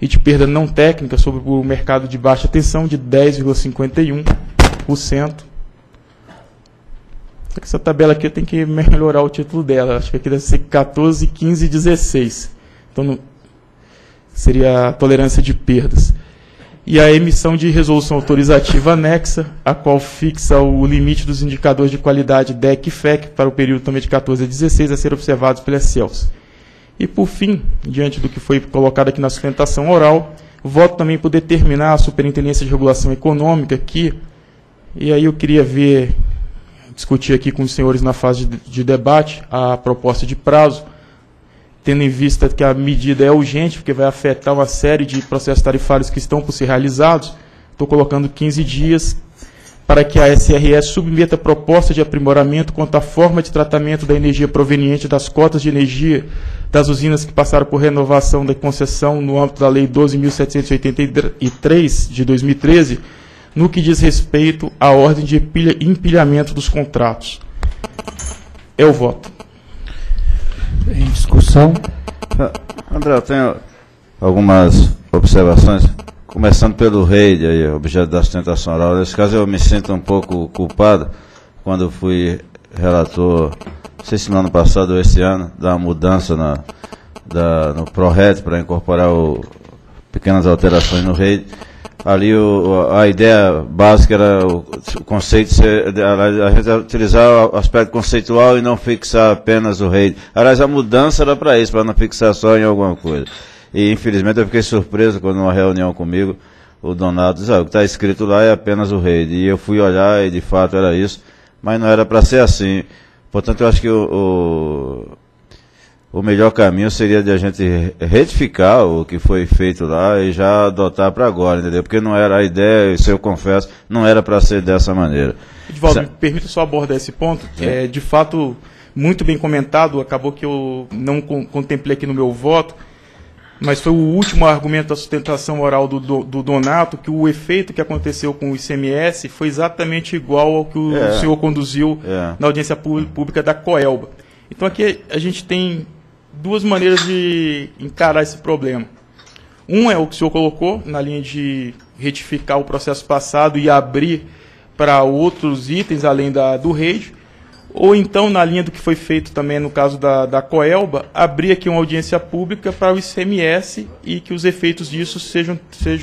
e de perda não técnica sobre o mercado de baixa tensão de 10,51%. Essa tabela aqui eu tenho que melhorar o título dela, acho que aqui deve ser 14, 15 e 16, então seria a tolerância de perdas. e a emissão de resolução autorizativa anexa, a qual fixa o limite dos indicadores de qualidade DEC e FEC para o período também de 14 a 16 a ser observados pela Escelsa. E, por fim, diante do que foi colocado aqui na sustentação oral, voto também por determinar a Superintendência de Regulação Econômica aqui, e aí eu queria ver, discutir aqui com os senhores na fase de debate a proposta de prazo, tendo em vista que a medida é urgente, porque vai afetar uma série de processos tarifários que estão por ser realizados. Estou colocando 15 dias para que a SRE submeta proposta de aprimoramento quanto à forma de tratamento da energia proveniente das cotas de energia das usinas que passaram por renovação da concessão no âmbito da Lei 12.783, de 2013, no que diz respeito à ordem de empilhamento dos contratos. É o voto. Em discussão. André, eu tenho algumas observações, começando pelo REID, aí, objeto da sustentação oral. Nesse caso, eu me sinto um pouco culpado quando fui relator, não sei se no ano passado ou esse ano, da mudança no PRORET para incorporar pequenas alterações no REID. Ali a ideia básica era o conceito, a gente utilizar o aspecto conceitual e não fixar apenas o REID. Aliás, a mudança era para isso, para não fixar só em alguma coisa. E, infelizmente, eu fiquei surpreso quando, numa reunião comigo, o Donato disse: ah, o que está escrito lá é apenas o REID. E eu fui olhar e, de fato, era isso, mas não era para ser assim. Portanto, eu acho que o melhor caminho seria de a gente retificar o que foi feito lá e já adotar para agora, entendeu? Porque não era a ideia, isso eu confesso, não era para ser dessa maneira. Edivaldo, me permita só abordar esse ponto. É, de fato, muito bem comentado, acabou que eu não contemplei aqui no meu voto, mas foi o último argumento da sustentação oral do Donato, que o efeito que aconteceu com o ICMS foi exatamente igual ao que o senhor conduziu na audiência pública da Coelba. Então aqui a gente tem duas maneiras de encarar esse problema. Um é o que o senhor colocou, na linha de retificar o processo passado e abrir para outros itens além do REID, ou então, na linha do que foi feito também no caso da Coelba, abrir aqui uma audiência pública para o ICMS e que os efeitos disso sejam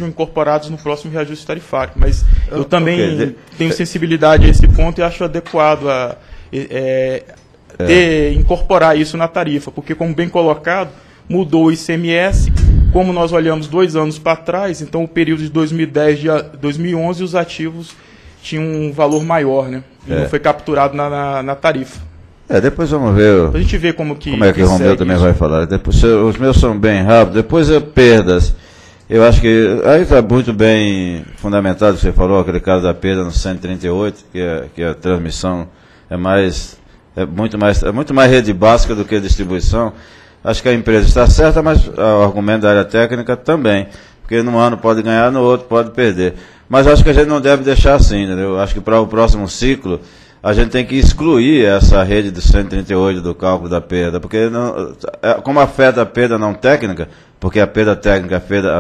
incorporados no próximo reajuste tarifário. Mas eu também tenho sensibilidade a esse ponto e acho adequado incorporar isso na tarifa, porque, como bem colocado, mudou o ICMS, como nós olhamos 2 anos para trás, então o período de 2010 a 2011 os ativos tinham um valor maior, né? E não foi capturado na tarifa. Depois vamos ver. A gente vê como é que o Romeu também vai falar. Depois, os meus são bem rápidos, depois perdas. Eu acho que aí está muito bem fundamentado o que você falou, aquele caso da perda no 138, que a transmissão é muito mais rede básica do que distribuição. Acho que a empresa está certa, mas o argumento da área técnica também, porque num ano pode ganhar, no outro pode perder. Mas acho que a gente não deve deixar assim, entendeu? Acho que para o próximo ciclo, a gente tem que excluir essa rede do 138 do cálculo da perda, porque como afeta a perda não técnica, porque a perda técnica afeta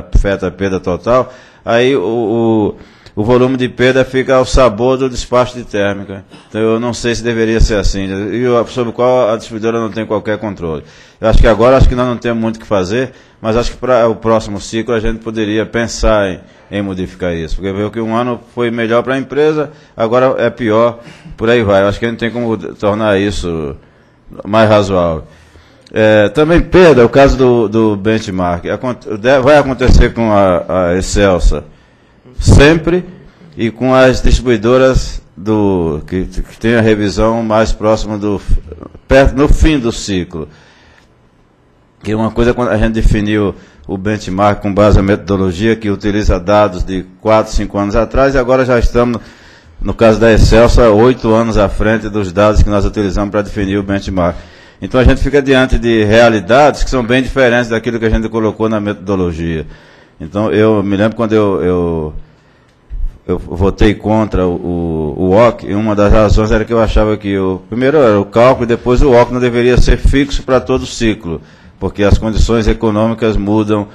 a perda total, aí o volume de perda fica ao sabor do despacho de térmica. Então, eu não sei se deveria ser assim, e sobre o qual a distribuidora não tem qualquer controle. Eu acho que agora, nós não temos muito o que fazer, mas acho que para o próximo ciclo a gente poderia pensar em modificar isso, porque veio que um ano foi melhor para a empresa, agora é pior, por aí vai. Eu acho que a gente tem como tornar isso mais razoável. Também perda, o caso do benchmark, vai acontecer com a Escelsa, sempre, e com as distribuidoras que tem a revisão mais próxima no fim do ciclo. Que uma coisa, quando a gente definiu o benchmark com base na metodologia que utiliza dados de 4, 5 anos atrás, e agora já estamos, no caso da Escelsa, 8 anos à frente dos dados que nós utilizamos para definir o benchmark. Então a gente fica diante de realidades que são bem diferentes daquilo que a gente colocou na metodologia. Então eu me lembro quando eu votei contra o WACC, e uma das razões era que eu achava que primeiro era o cálculo e depois o WACC não deveria ser fixo para todo o ciclo, porque as condições econômicas mudam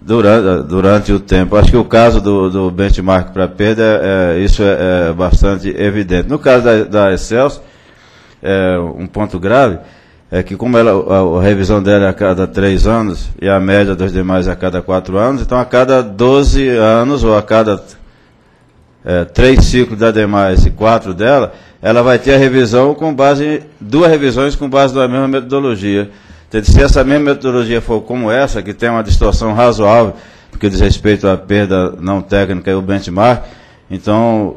durante o tempo. Acho que o caso do benchmark para perda, isso é bastante evidente. No caso da Escelsa, um ponto grave é que como a revisão dela é a cada 3 anos e a média dos demais é a cada 4 anos, então a cada 12 anos ou a cada 3 ciclos da demais e 4 dela, ela vai ter a revisão com base em duas revisões com base na mesma metodologia. Então, se essa mesma metodologia for como essa, que tem uma distorção razoável, porque diz respeito à perda não técnica e o benchmark, então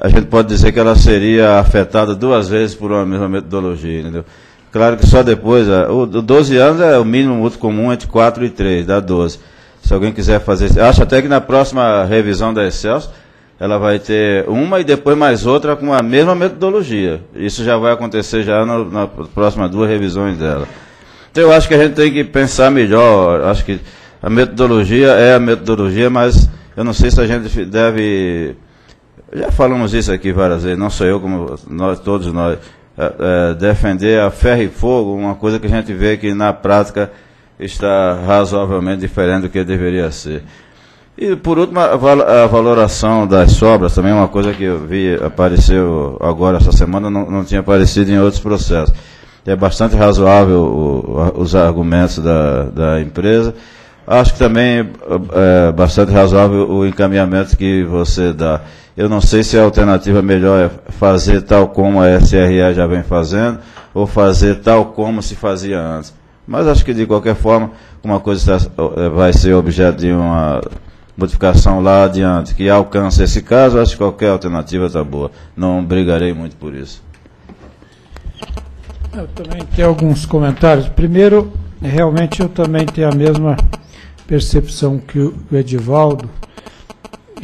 a gente pode dizer que ela seria afetada duas vezes por uma mesma metodologia, entendeu? Claro que só depois, o 12 anos é o mínimo mútuo comum entre 4 e 3, dá 12. Se alguém quiser fazer, acho até que na próxima revisão da Excelsior, ela vai ter uma e depois mais outra com a mesma metodologia. Isso já vai acontecer já nas próximas duas revisões dela. Então eu acho que a gente tem que pensar melhor, acho que a metodologia é a metodologia, mas eu não sei se a gente deve... Já falamos isso aqui várias vezes, não sou eu, como nós, todos nós, defender a ferro e fogo, uma coisa que a gente vê que na prática está razoavelmente diferente do que deveria ser. E por último, a valoração das sobras também é uma coisa que eu vi, apareceu agora essa semana, não tinha aparecido em outros processos. É bastante razoável os argumentos da empresa. Acho que também é bastante razoável o encaminhamento que você dá. Eu não sei se a alternativa melhor é fazer tal como a SRE já vem fazendo, ou fazer tal como se fazia antes. Mas acho que, de qualquer forma, uma coisa vai ser objeto de uma modificação lá adiante, que alcança esse caso, acho que qualquer alternativa está boa. Não brigarei muito por isso. Eu também tenho alguns comentários. Primeiro, realmente eu também tenho a mesma percepção que o Edivaldo.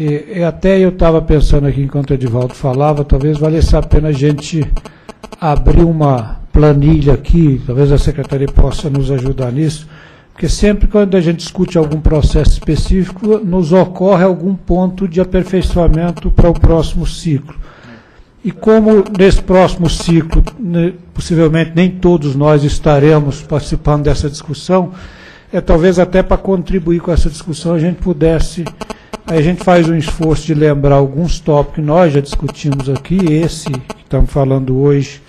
E até eu estava pensando aqui, enquanto o Edivaldo falava, talvez valesse a pena a gente abrir uma planilha aqui, talvez a Secretaria possa nos ajudar nisso, porque sempre quando a gente discute algum processo específico, nos ocorre algum ponto de aperfeiçoamento para o próximo ciclo. E como nesse próximo ciclo, possivelmente nem todos nós estaremos participando dessa discussão, talvez até para contribuir com essa discussão a gente pudesse... Aí a gente faz um esforço de lembrar alguns tópicos que nós já discutimos aqui, esse que estamos falando hoje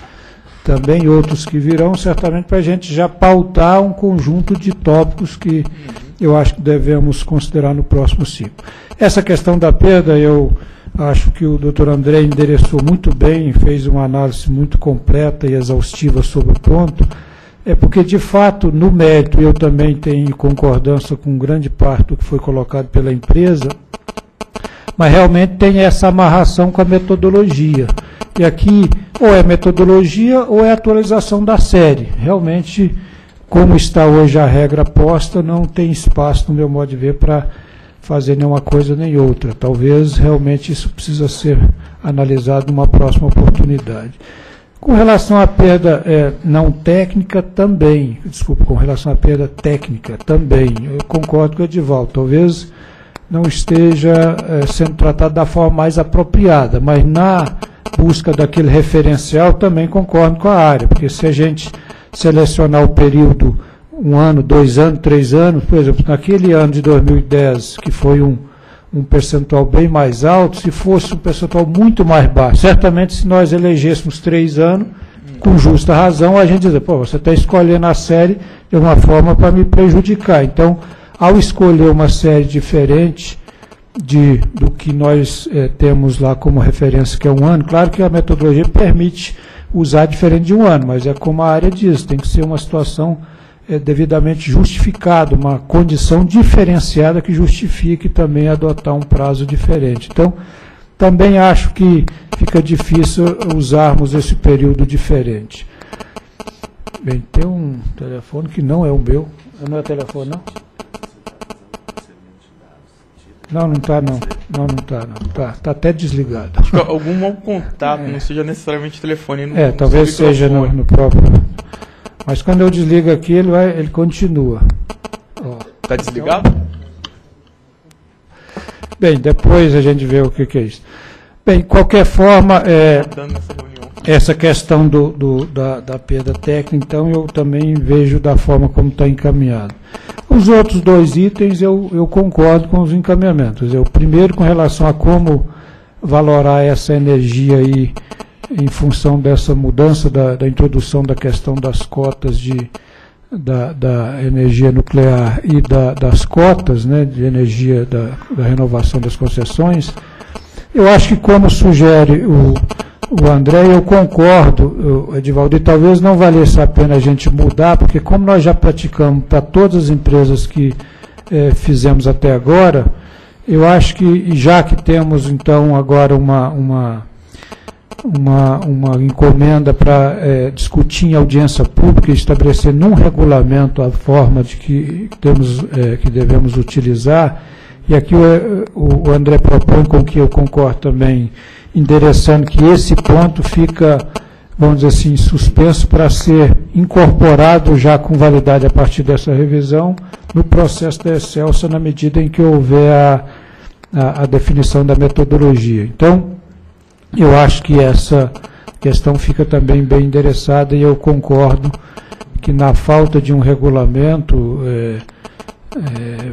também, outros que virão, certamente para a gente já pautar um conjunto de tópicos que eu acho que devemos considerar no próximo ciclo. Essa questão da perda, eu acho que o doutor André endereçou muito bem, fez uma análise muito completa e exaustiva sobre o ponto, é porque, de fato, no mérito, eu também tenho concordância com grande parte do que foi colocado pela empresa, mas realmente tem essa amarração com a metodologia. E aqui, ou é metodologia ou é atualização da série. Realmente, como está hoje a regra posta, não tem espaço, no meu modo de ver, para fazer nenhuma coisa nem outra. Talvez, realmente, isso precisa ser analisado numa próxima oportunidade. Com relação à perda não técnica também, desculpa, com relação à perda técnica também, eu concordo com o Edivaldo, talvez não esteja sendo tratado da forma mais apropriada, mas na busca daquele referencial também concordo com a área, porque se a gente selecionar o período 1 ano, 2 anos, 3 anos, por exemplo, naquele ano de 2010, que foi um percentual bem mais alto, se fosse um percentual muito mais baixo. Certamente, se nós elegêssemos 3 anos, com justa razão, a gente dizia, pô, você está escolhendo a série de uma forma para me prejudicar. Então, ao escolher uma série diferente do que nós temos lá como referência, que é 1 ano, claro que a metodologia permite usar diferente de 1 ano, mas é como a área diz, tem que ser uma situação... devidamente justificado, uma condição diferenciada que justifique também adotar um prazo diferente. Então, também acho que fica difícil usarmos esse período diferente. Bem, tem um telefone que não é o meu. Não é telefone, não? Não, não está, não. Não, não está, não. Está até desligado. Acho que algum mau contato, não seja necessariamente telefone. Não, não talvez seja no próprio... Mas quando eu desligo aqui, ele continua. Está desligado? Bem, depois a gente vê o que é isso. Bem, de qualquer forma, essa questão da perda técnica, então eu também vejo da forma como está encaminhado. Os outros 2 itens eu concordo com os encaminhamentos. O primeiro, com relação a como valorar essa energia aí, em função dessa mudança da introdução da questão das cotas da energia nuclear e das cotas, né, de energia da renovação das concessões, eu acho que, como sugere o André, eu concordo, Edivaldo, e talvez não valesse a pena a gente mudar, porque como nós já praticamos para todas as empresas que fizemos até agora, eu acho que, já que temos, então, agora uma encomenda para discutir em audiência pública e estabelecer num regulamento a forma de que devemos utilizar, e aqui o André propõe, com que eu concordo também, endereçando que esse ponto fica, vamos dizer assim, suspenso para ser incorporado já com validade a partir dessa revisão no processo da Escelsa, na medida em que houver a definição da metodologia. Então, eu acho que essa questão fica também bem endereçada, e eu concordo que, na falta de um regulamento,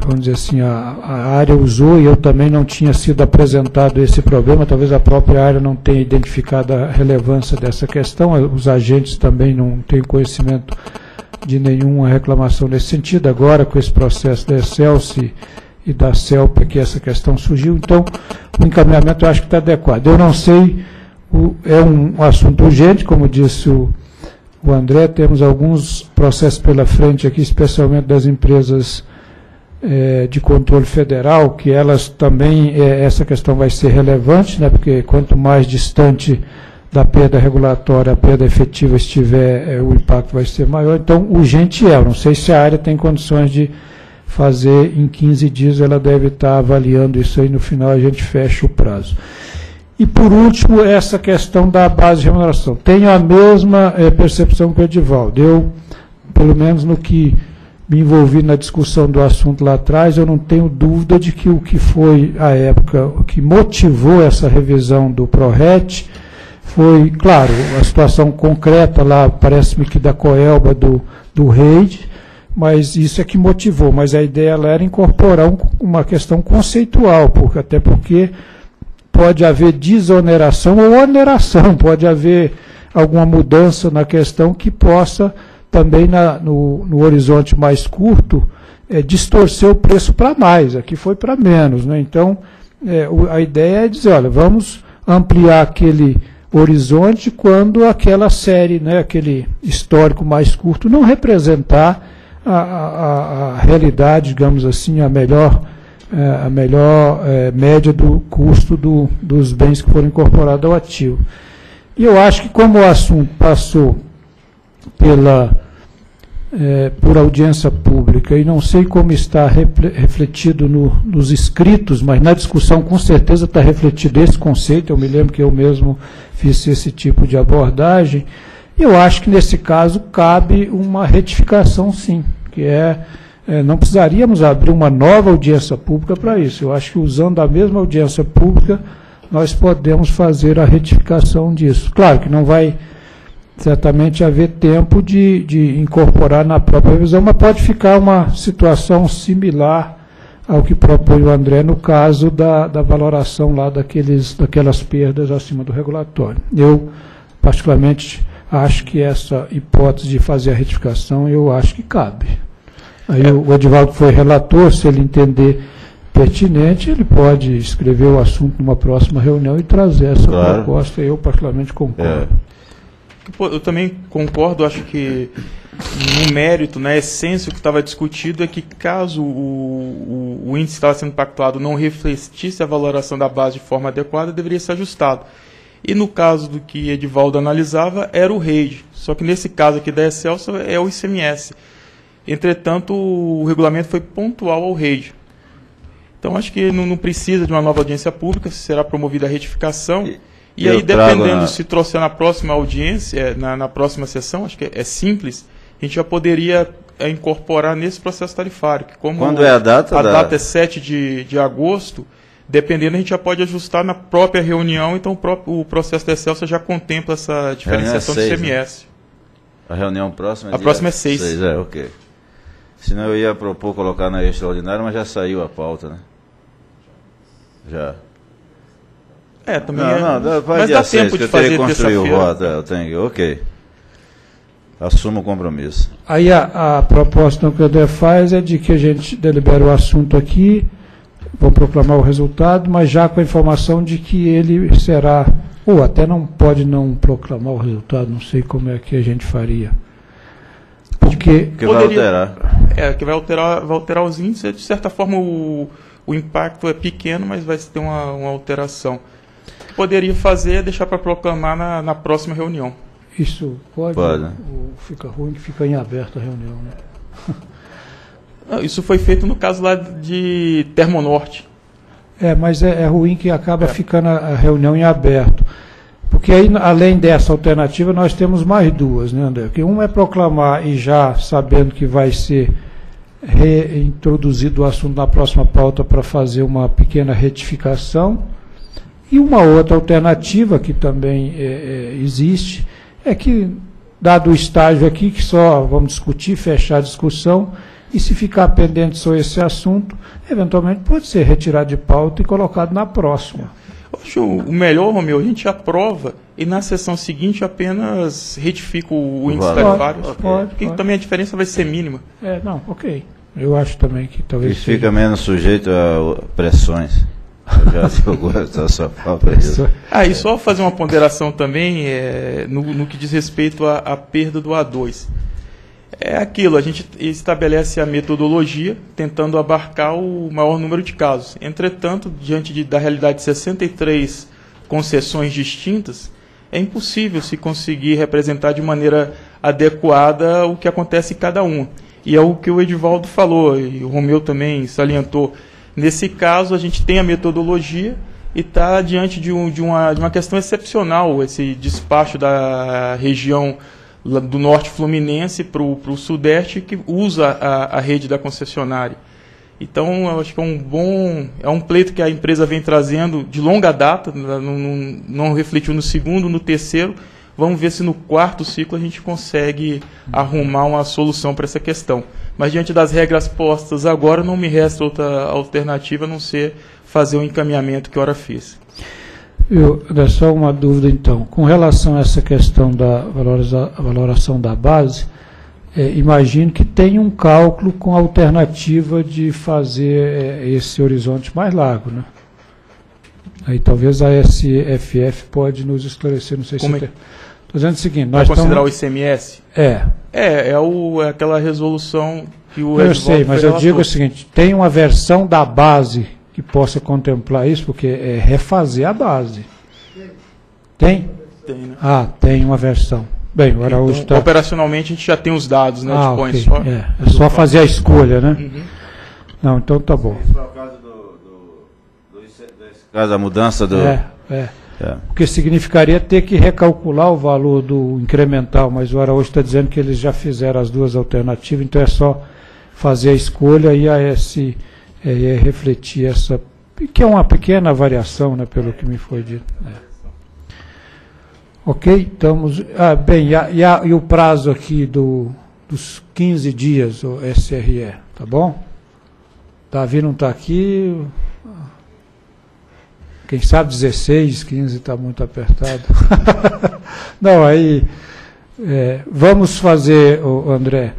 vamos dizer assim, a área usou, e eu também não tinha sido apresentado esse problema, talvez a própria área não tenha identificado a relevância dessa questão, os agentes também não têm conhecimento de nenhuma reclamação nesse sentido. Agora, com esse processo da Escelsa e da CELP, que essa questão surgiu, então o encaminhamento eu acho que está adequado. Eu não sei, é um assunto urgente, como disse o André, temos alguns processos pela frente aqui, especialmente das empresas de controle federal, que elas também, essa questão vai ser relevante, né, porque quanto mais distante da perda regulatória a perda efetiva estiver, o impacto vai ser maior. Então, urgente é, eu não sei se a área tem condições de fazer em 15 dias, ela deve estar avaliando isso aí, no final a gente fecha o prazo. E, por último, essa questão da base de remuneração. Tenho a mesma percepção que o Edivaldo. Eu, pelo menos no que me envolvi na discussão do assunto lá atrás, eu não tenho dúvida de que o que foi, à época, o que motivou essa revisão do PRORET foi, claro, a situação concreta lá, parece-me que da Coelba, do REID, mas isso é que motivou. Mas a ideia era incorporar uma questão conceitual, até porque pode haver desoneração ou oneração, pode haver alguma mudança na questão que possa também no horizonte mais curto distorcer o preço para mais, aqui foi para menos, né? Então, a ideia é dizer, olha, vamos ampliar aquele horizonte quando aquela série, né, aquele histórico mais curto não representar a realidade, digamos assim, a melhor média do custo dos bens que foram incorporados ao ativo. E eu acho que, como o assunto passou por audiência pública, e não sei como está refletido nos escritos, mas na discussão com certeza está refletido esse conceito, eu me lembro que eu mesmo fiz esse tipo de abordagem, eu acho que, nesse caso, cabe uma retificação, sim, que não precisaríamos abrir uma nova audiência pública para isso. Eu acho que, usando a mesma audiência pública, nós podemos fazer a retificação disso. Claro que não vai, certamente, haver tempo de incorporar na própria revisão, mas pode ficar uma situação similar ao que propõe o André no caso da valoração lá daquelas perdas acima do regulatório. Eu, particularmente, acho que essa hipótese de fazer a retificação, eu acho que cabe. Aí o Edivaldo foi relator, se ele entender pertinente, ele pode escrever o assunto numa próxima reunião e trazer essa proposta, eu particularmente concordo. Eu também concordo, acho que no mérito, na essência, o que estava discutido é que, caso o índice que estava sendo pactuado não refletisse a valoração da base de forma adequada, deveria ser ajustado. E no caso do que Edivaldo analisava, era o REID, só que nesse caso aqui da Escelsa é o ICMS. Entretanto, o regulamento foi pontual ao REID. Então, acho que não precisa de uma nova audiência pública, será promovida a retificação. E aí, dependendo se trouxer na próxima audiência, na próxima sessão, acho que é simples, a gente já poderia incorporar nesse processo tarifário. Que, como quando é a data? A data é 7 de agosto, dependendo, a gente já pode ajustar na própria reunião, então o processo da Escelsa já contempla essa diferenciação do ICMS. Né? A reunião próxima é a próxima é 6. 6, ok. Senão eu ia propor colocar na extraordinária, mas já saiu a pauta, né? Já. É, também não, é... Não, mas dá tempo de fazer terça-feira. Eu tenho, ok. Assumo o compromisso. Aí a proposta que o DEC faz é de que a gente delibere o assunto aqui, vou proclamar o resultado, mas já com a informação de que ele será, ou até não pode não proclamar o resultado, não sei como é que a gente faria. Porque poderia, vai alterar. É, que vai alterar os índices, de certa forma o impacto é pequeno, mas vai ter uma alteração. Poderia fazer, deixar para proclamar na próxima reunião. Isso pode. Ou fica ruim que fica em aberto a reunião, né? Não, isso foi feito no caso lá de Termonorte. É, mas é ruim que acaba ficando a reunião em aberto. Porque aí, além dessa alternativa, nós temos mais duas, né, André? Porque uma é proclamar e já sabendo que vai ser reintroduzido o assunto na próxima pauta para fazer uma pequena retificação. E uma outra alternativa que também existe é que, dado o estágio aqui, que só vamos discutir, fechar a discussão, e se ficar pendente só esse assunto, eventualmente pode ser retirado de pauta e colocado na próxima. Eu acho o melhor, Romeu, a gente aprova e na sessão seguinte apenas retifica o índice tarifário. Porque também a diferença vai ser mínima. É, não, ok. Eu acho também que talvez que fica menos sujeito a pressões. E só fazer uma ponderação também no que diz respeito à perda do A2. É aquilo, a gente estabelece a metodologia tentando abarcar o maior número de casos. Entretanto, diante da realidade de 63 concessões distintas, é impossível se conseguir representar de maneira adequada o que acontece em cada um. E é o que o Edivaldo falou, e o Romeu também salientou. Nesse caso, a gente tem a metodologia e está diante de uma questão excepcional, esse despacho da região do norte fluminense para o sudeste, que usa a rede da concessionária. Então, eu acho que é um pleito que a empresa vem trazendo de longa data, não refletiu no segundo, no terceiro. Vamos ver se no quarto ciclo a gente consegue arrumar uma solução para essa questão. Mas diante das regras postas agora, não me resta outra alternativa a não ser fazer o encaminhamento que ora fiz. É só uma dúvida, então. Com relação a essa questão da valoração da base, imagino que tem um cálculo com a alternativa de fazer esse horizonte mais largo, né? Aí talvez a SFF pode nos esclarecer, não sei como se... Estou dizendo o seguinte... Vai considerar o ICMS? É aquela resolução que o... Eu sei, mas eu digo o seguinte, tem uma versão da base que possa contemplar isso, porque é refazer a base. Tem? Tem, né? Ah, tem uma versão. Bem, o Araújo está... Operacionalmente a gente já tem os dados, né? Ah, okay. É só fazer a escolha, né? Uhum. Não, então tá bom. Isso é o caso da mudança do... Porque significaria ter que recalcular o valor do incremental, mas o Araújo está dizendo que eles já fizeram as duas alternativas, então é só fazer a escolha e a refletir essa... que é uma pequena variação, né, pelo que me foi dito. Ok, estamos... bem, e o prazo aqui dos 15 dias, o SRE, tá bom? Davi não está aqui... Quem sabe 16, 15 está muito apertado. Não, aí vamos fazer, André,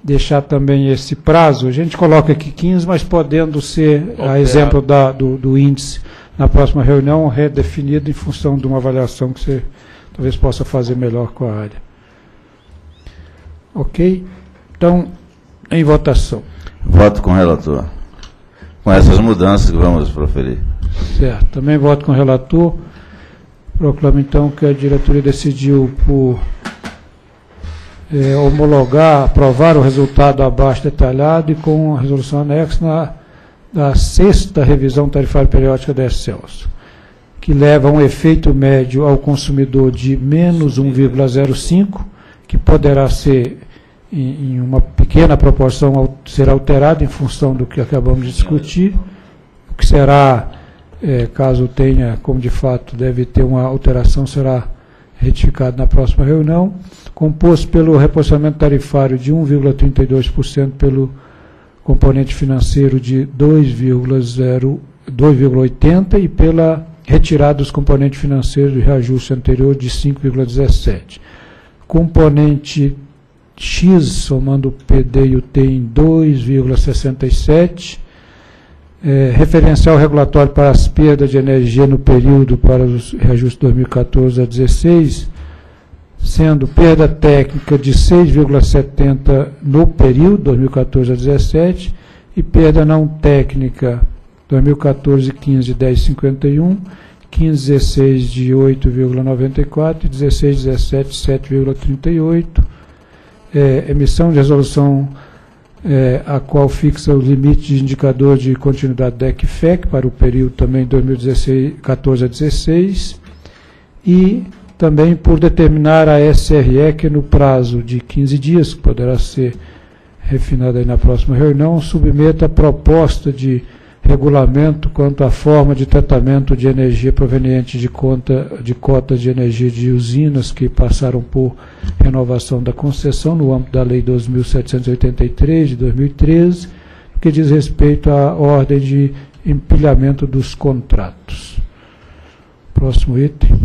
deixar também esse prazo. A gente coloca aqui 15, mas podendo ser, a exemplo do índice, na próxima reunião, redefinido em função de uma avaliação que você talvez possa fazer melhor com a área. Ok? Então, em votação. Voto com o relator. Com essas mudanças que vamos proferir. Certo. Também voto com o relator. Proclamo, então, que a diretoria decidiu por homologar, aprovar o resultado abaixo detalhado e com a resolução anexa da 6ª revisão tarifária periódica da Escelsa, que leva um efeito médio ao consumidor de menos 1,05, que poderá ser, em uma pequena proporção, ser alterado em função do que acabamos de discutir, o que será... caso tenha, como de fato deve ter uma alteração, será retificado na próxima reunião, composto pelo reposicionamento tarifário de 1,32% pelo componente financeiro de 2,80% e pela retirado os componentes financeiros do reajuste anterior de 5,17. Componente X, somando o PD e o T em 2,67. Referencial regulatório para as perdas de energia no período para os reajustes 2014 a 2016, sendo perda técnica de 6,70 no período 2014 a 2017 e perda não técnica 2014-15 10,51, 15-16 de 8,94 e 16-17 7,38. Emissão de resolução a qual fixa os limites de indicador de continuidade DEC e FEC para o período também 2014 a 2016 e também por determinar a SRE que no prazo de 15 dias, que poderá ser refinada aí na próxima reunião, submeta a proposta de regulamento quanto à forma de tratamento de energia proveniente de cotas de energia de usinas que passaram por renovação da concessão no âmbito da Lei 12.783, de 2013, que diz respeito à ordem de empilhamento dos contratos. Próximo item.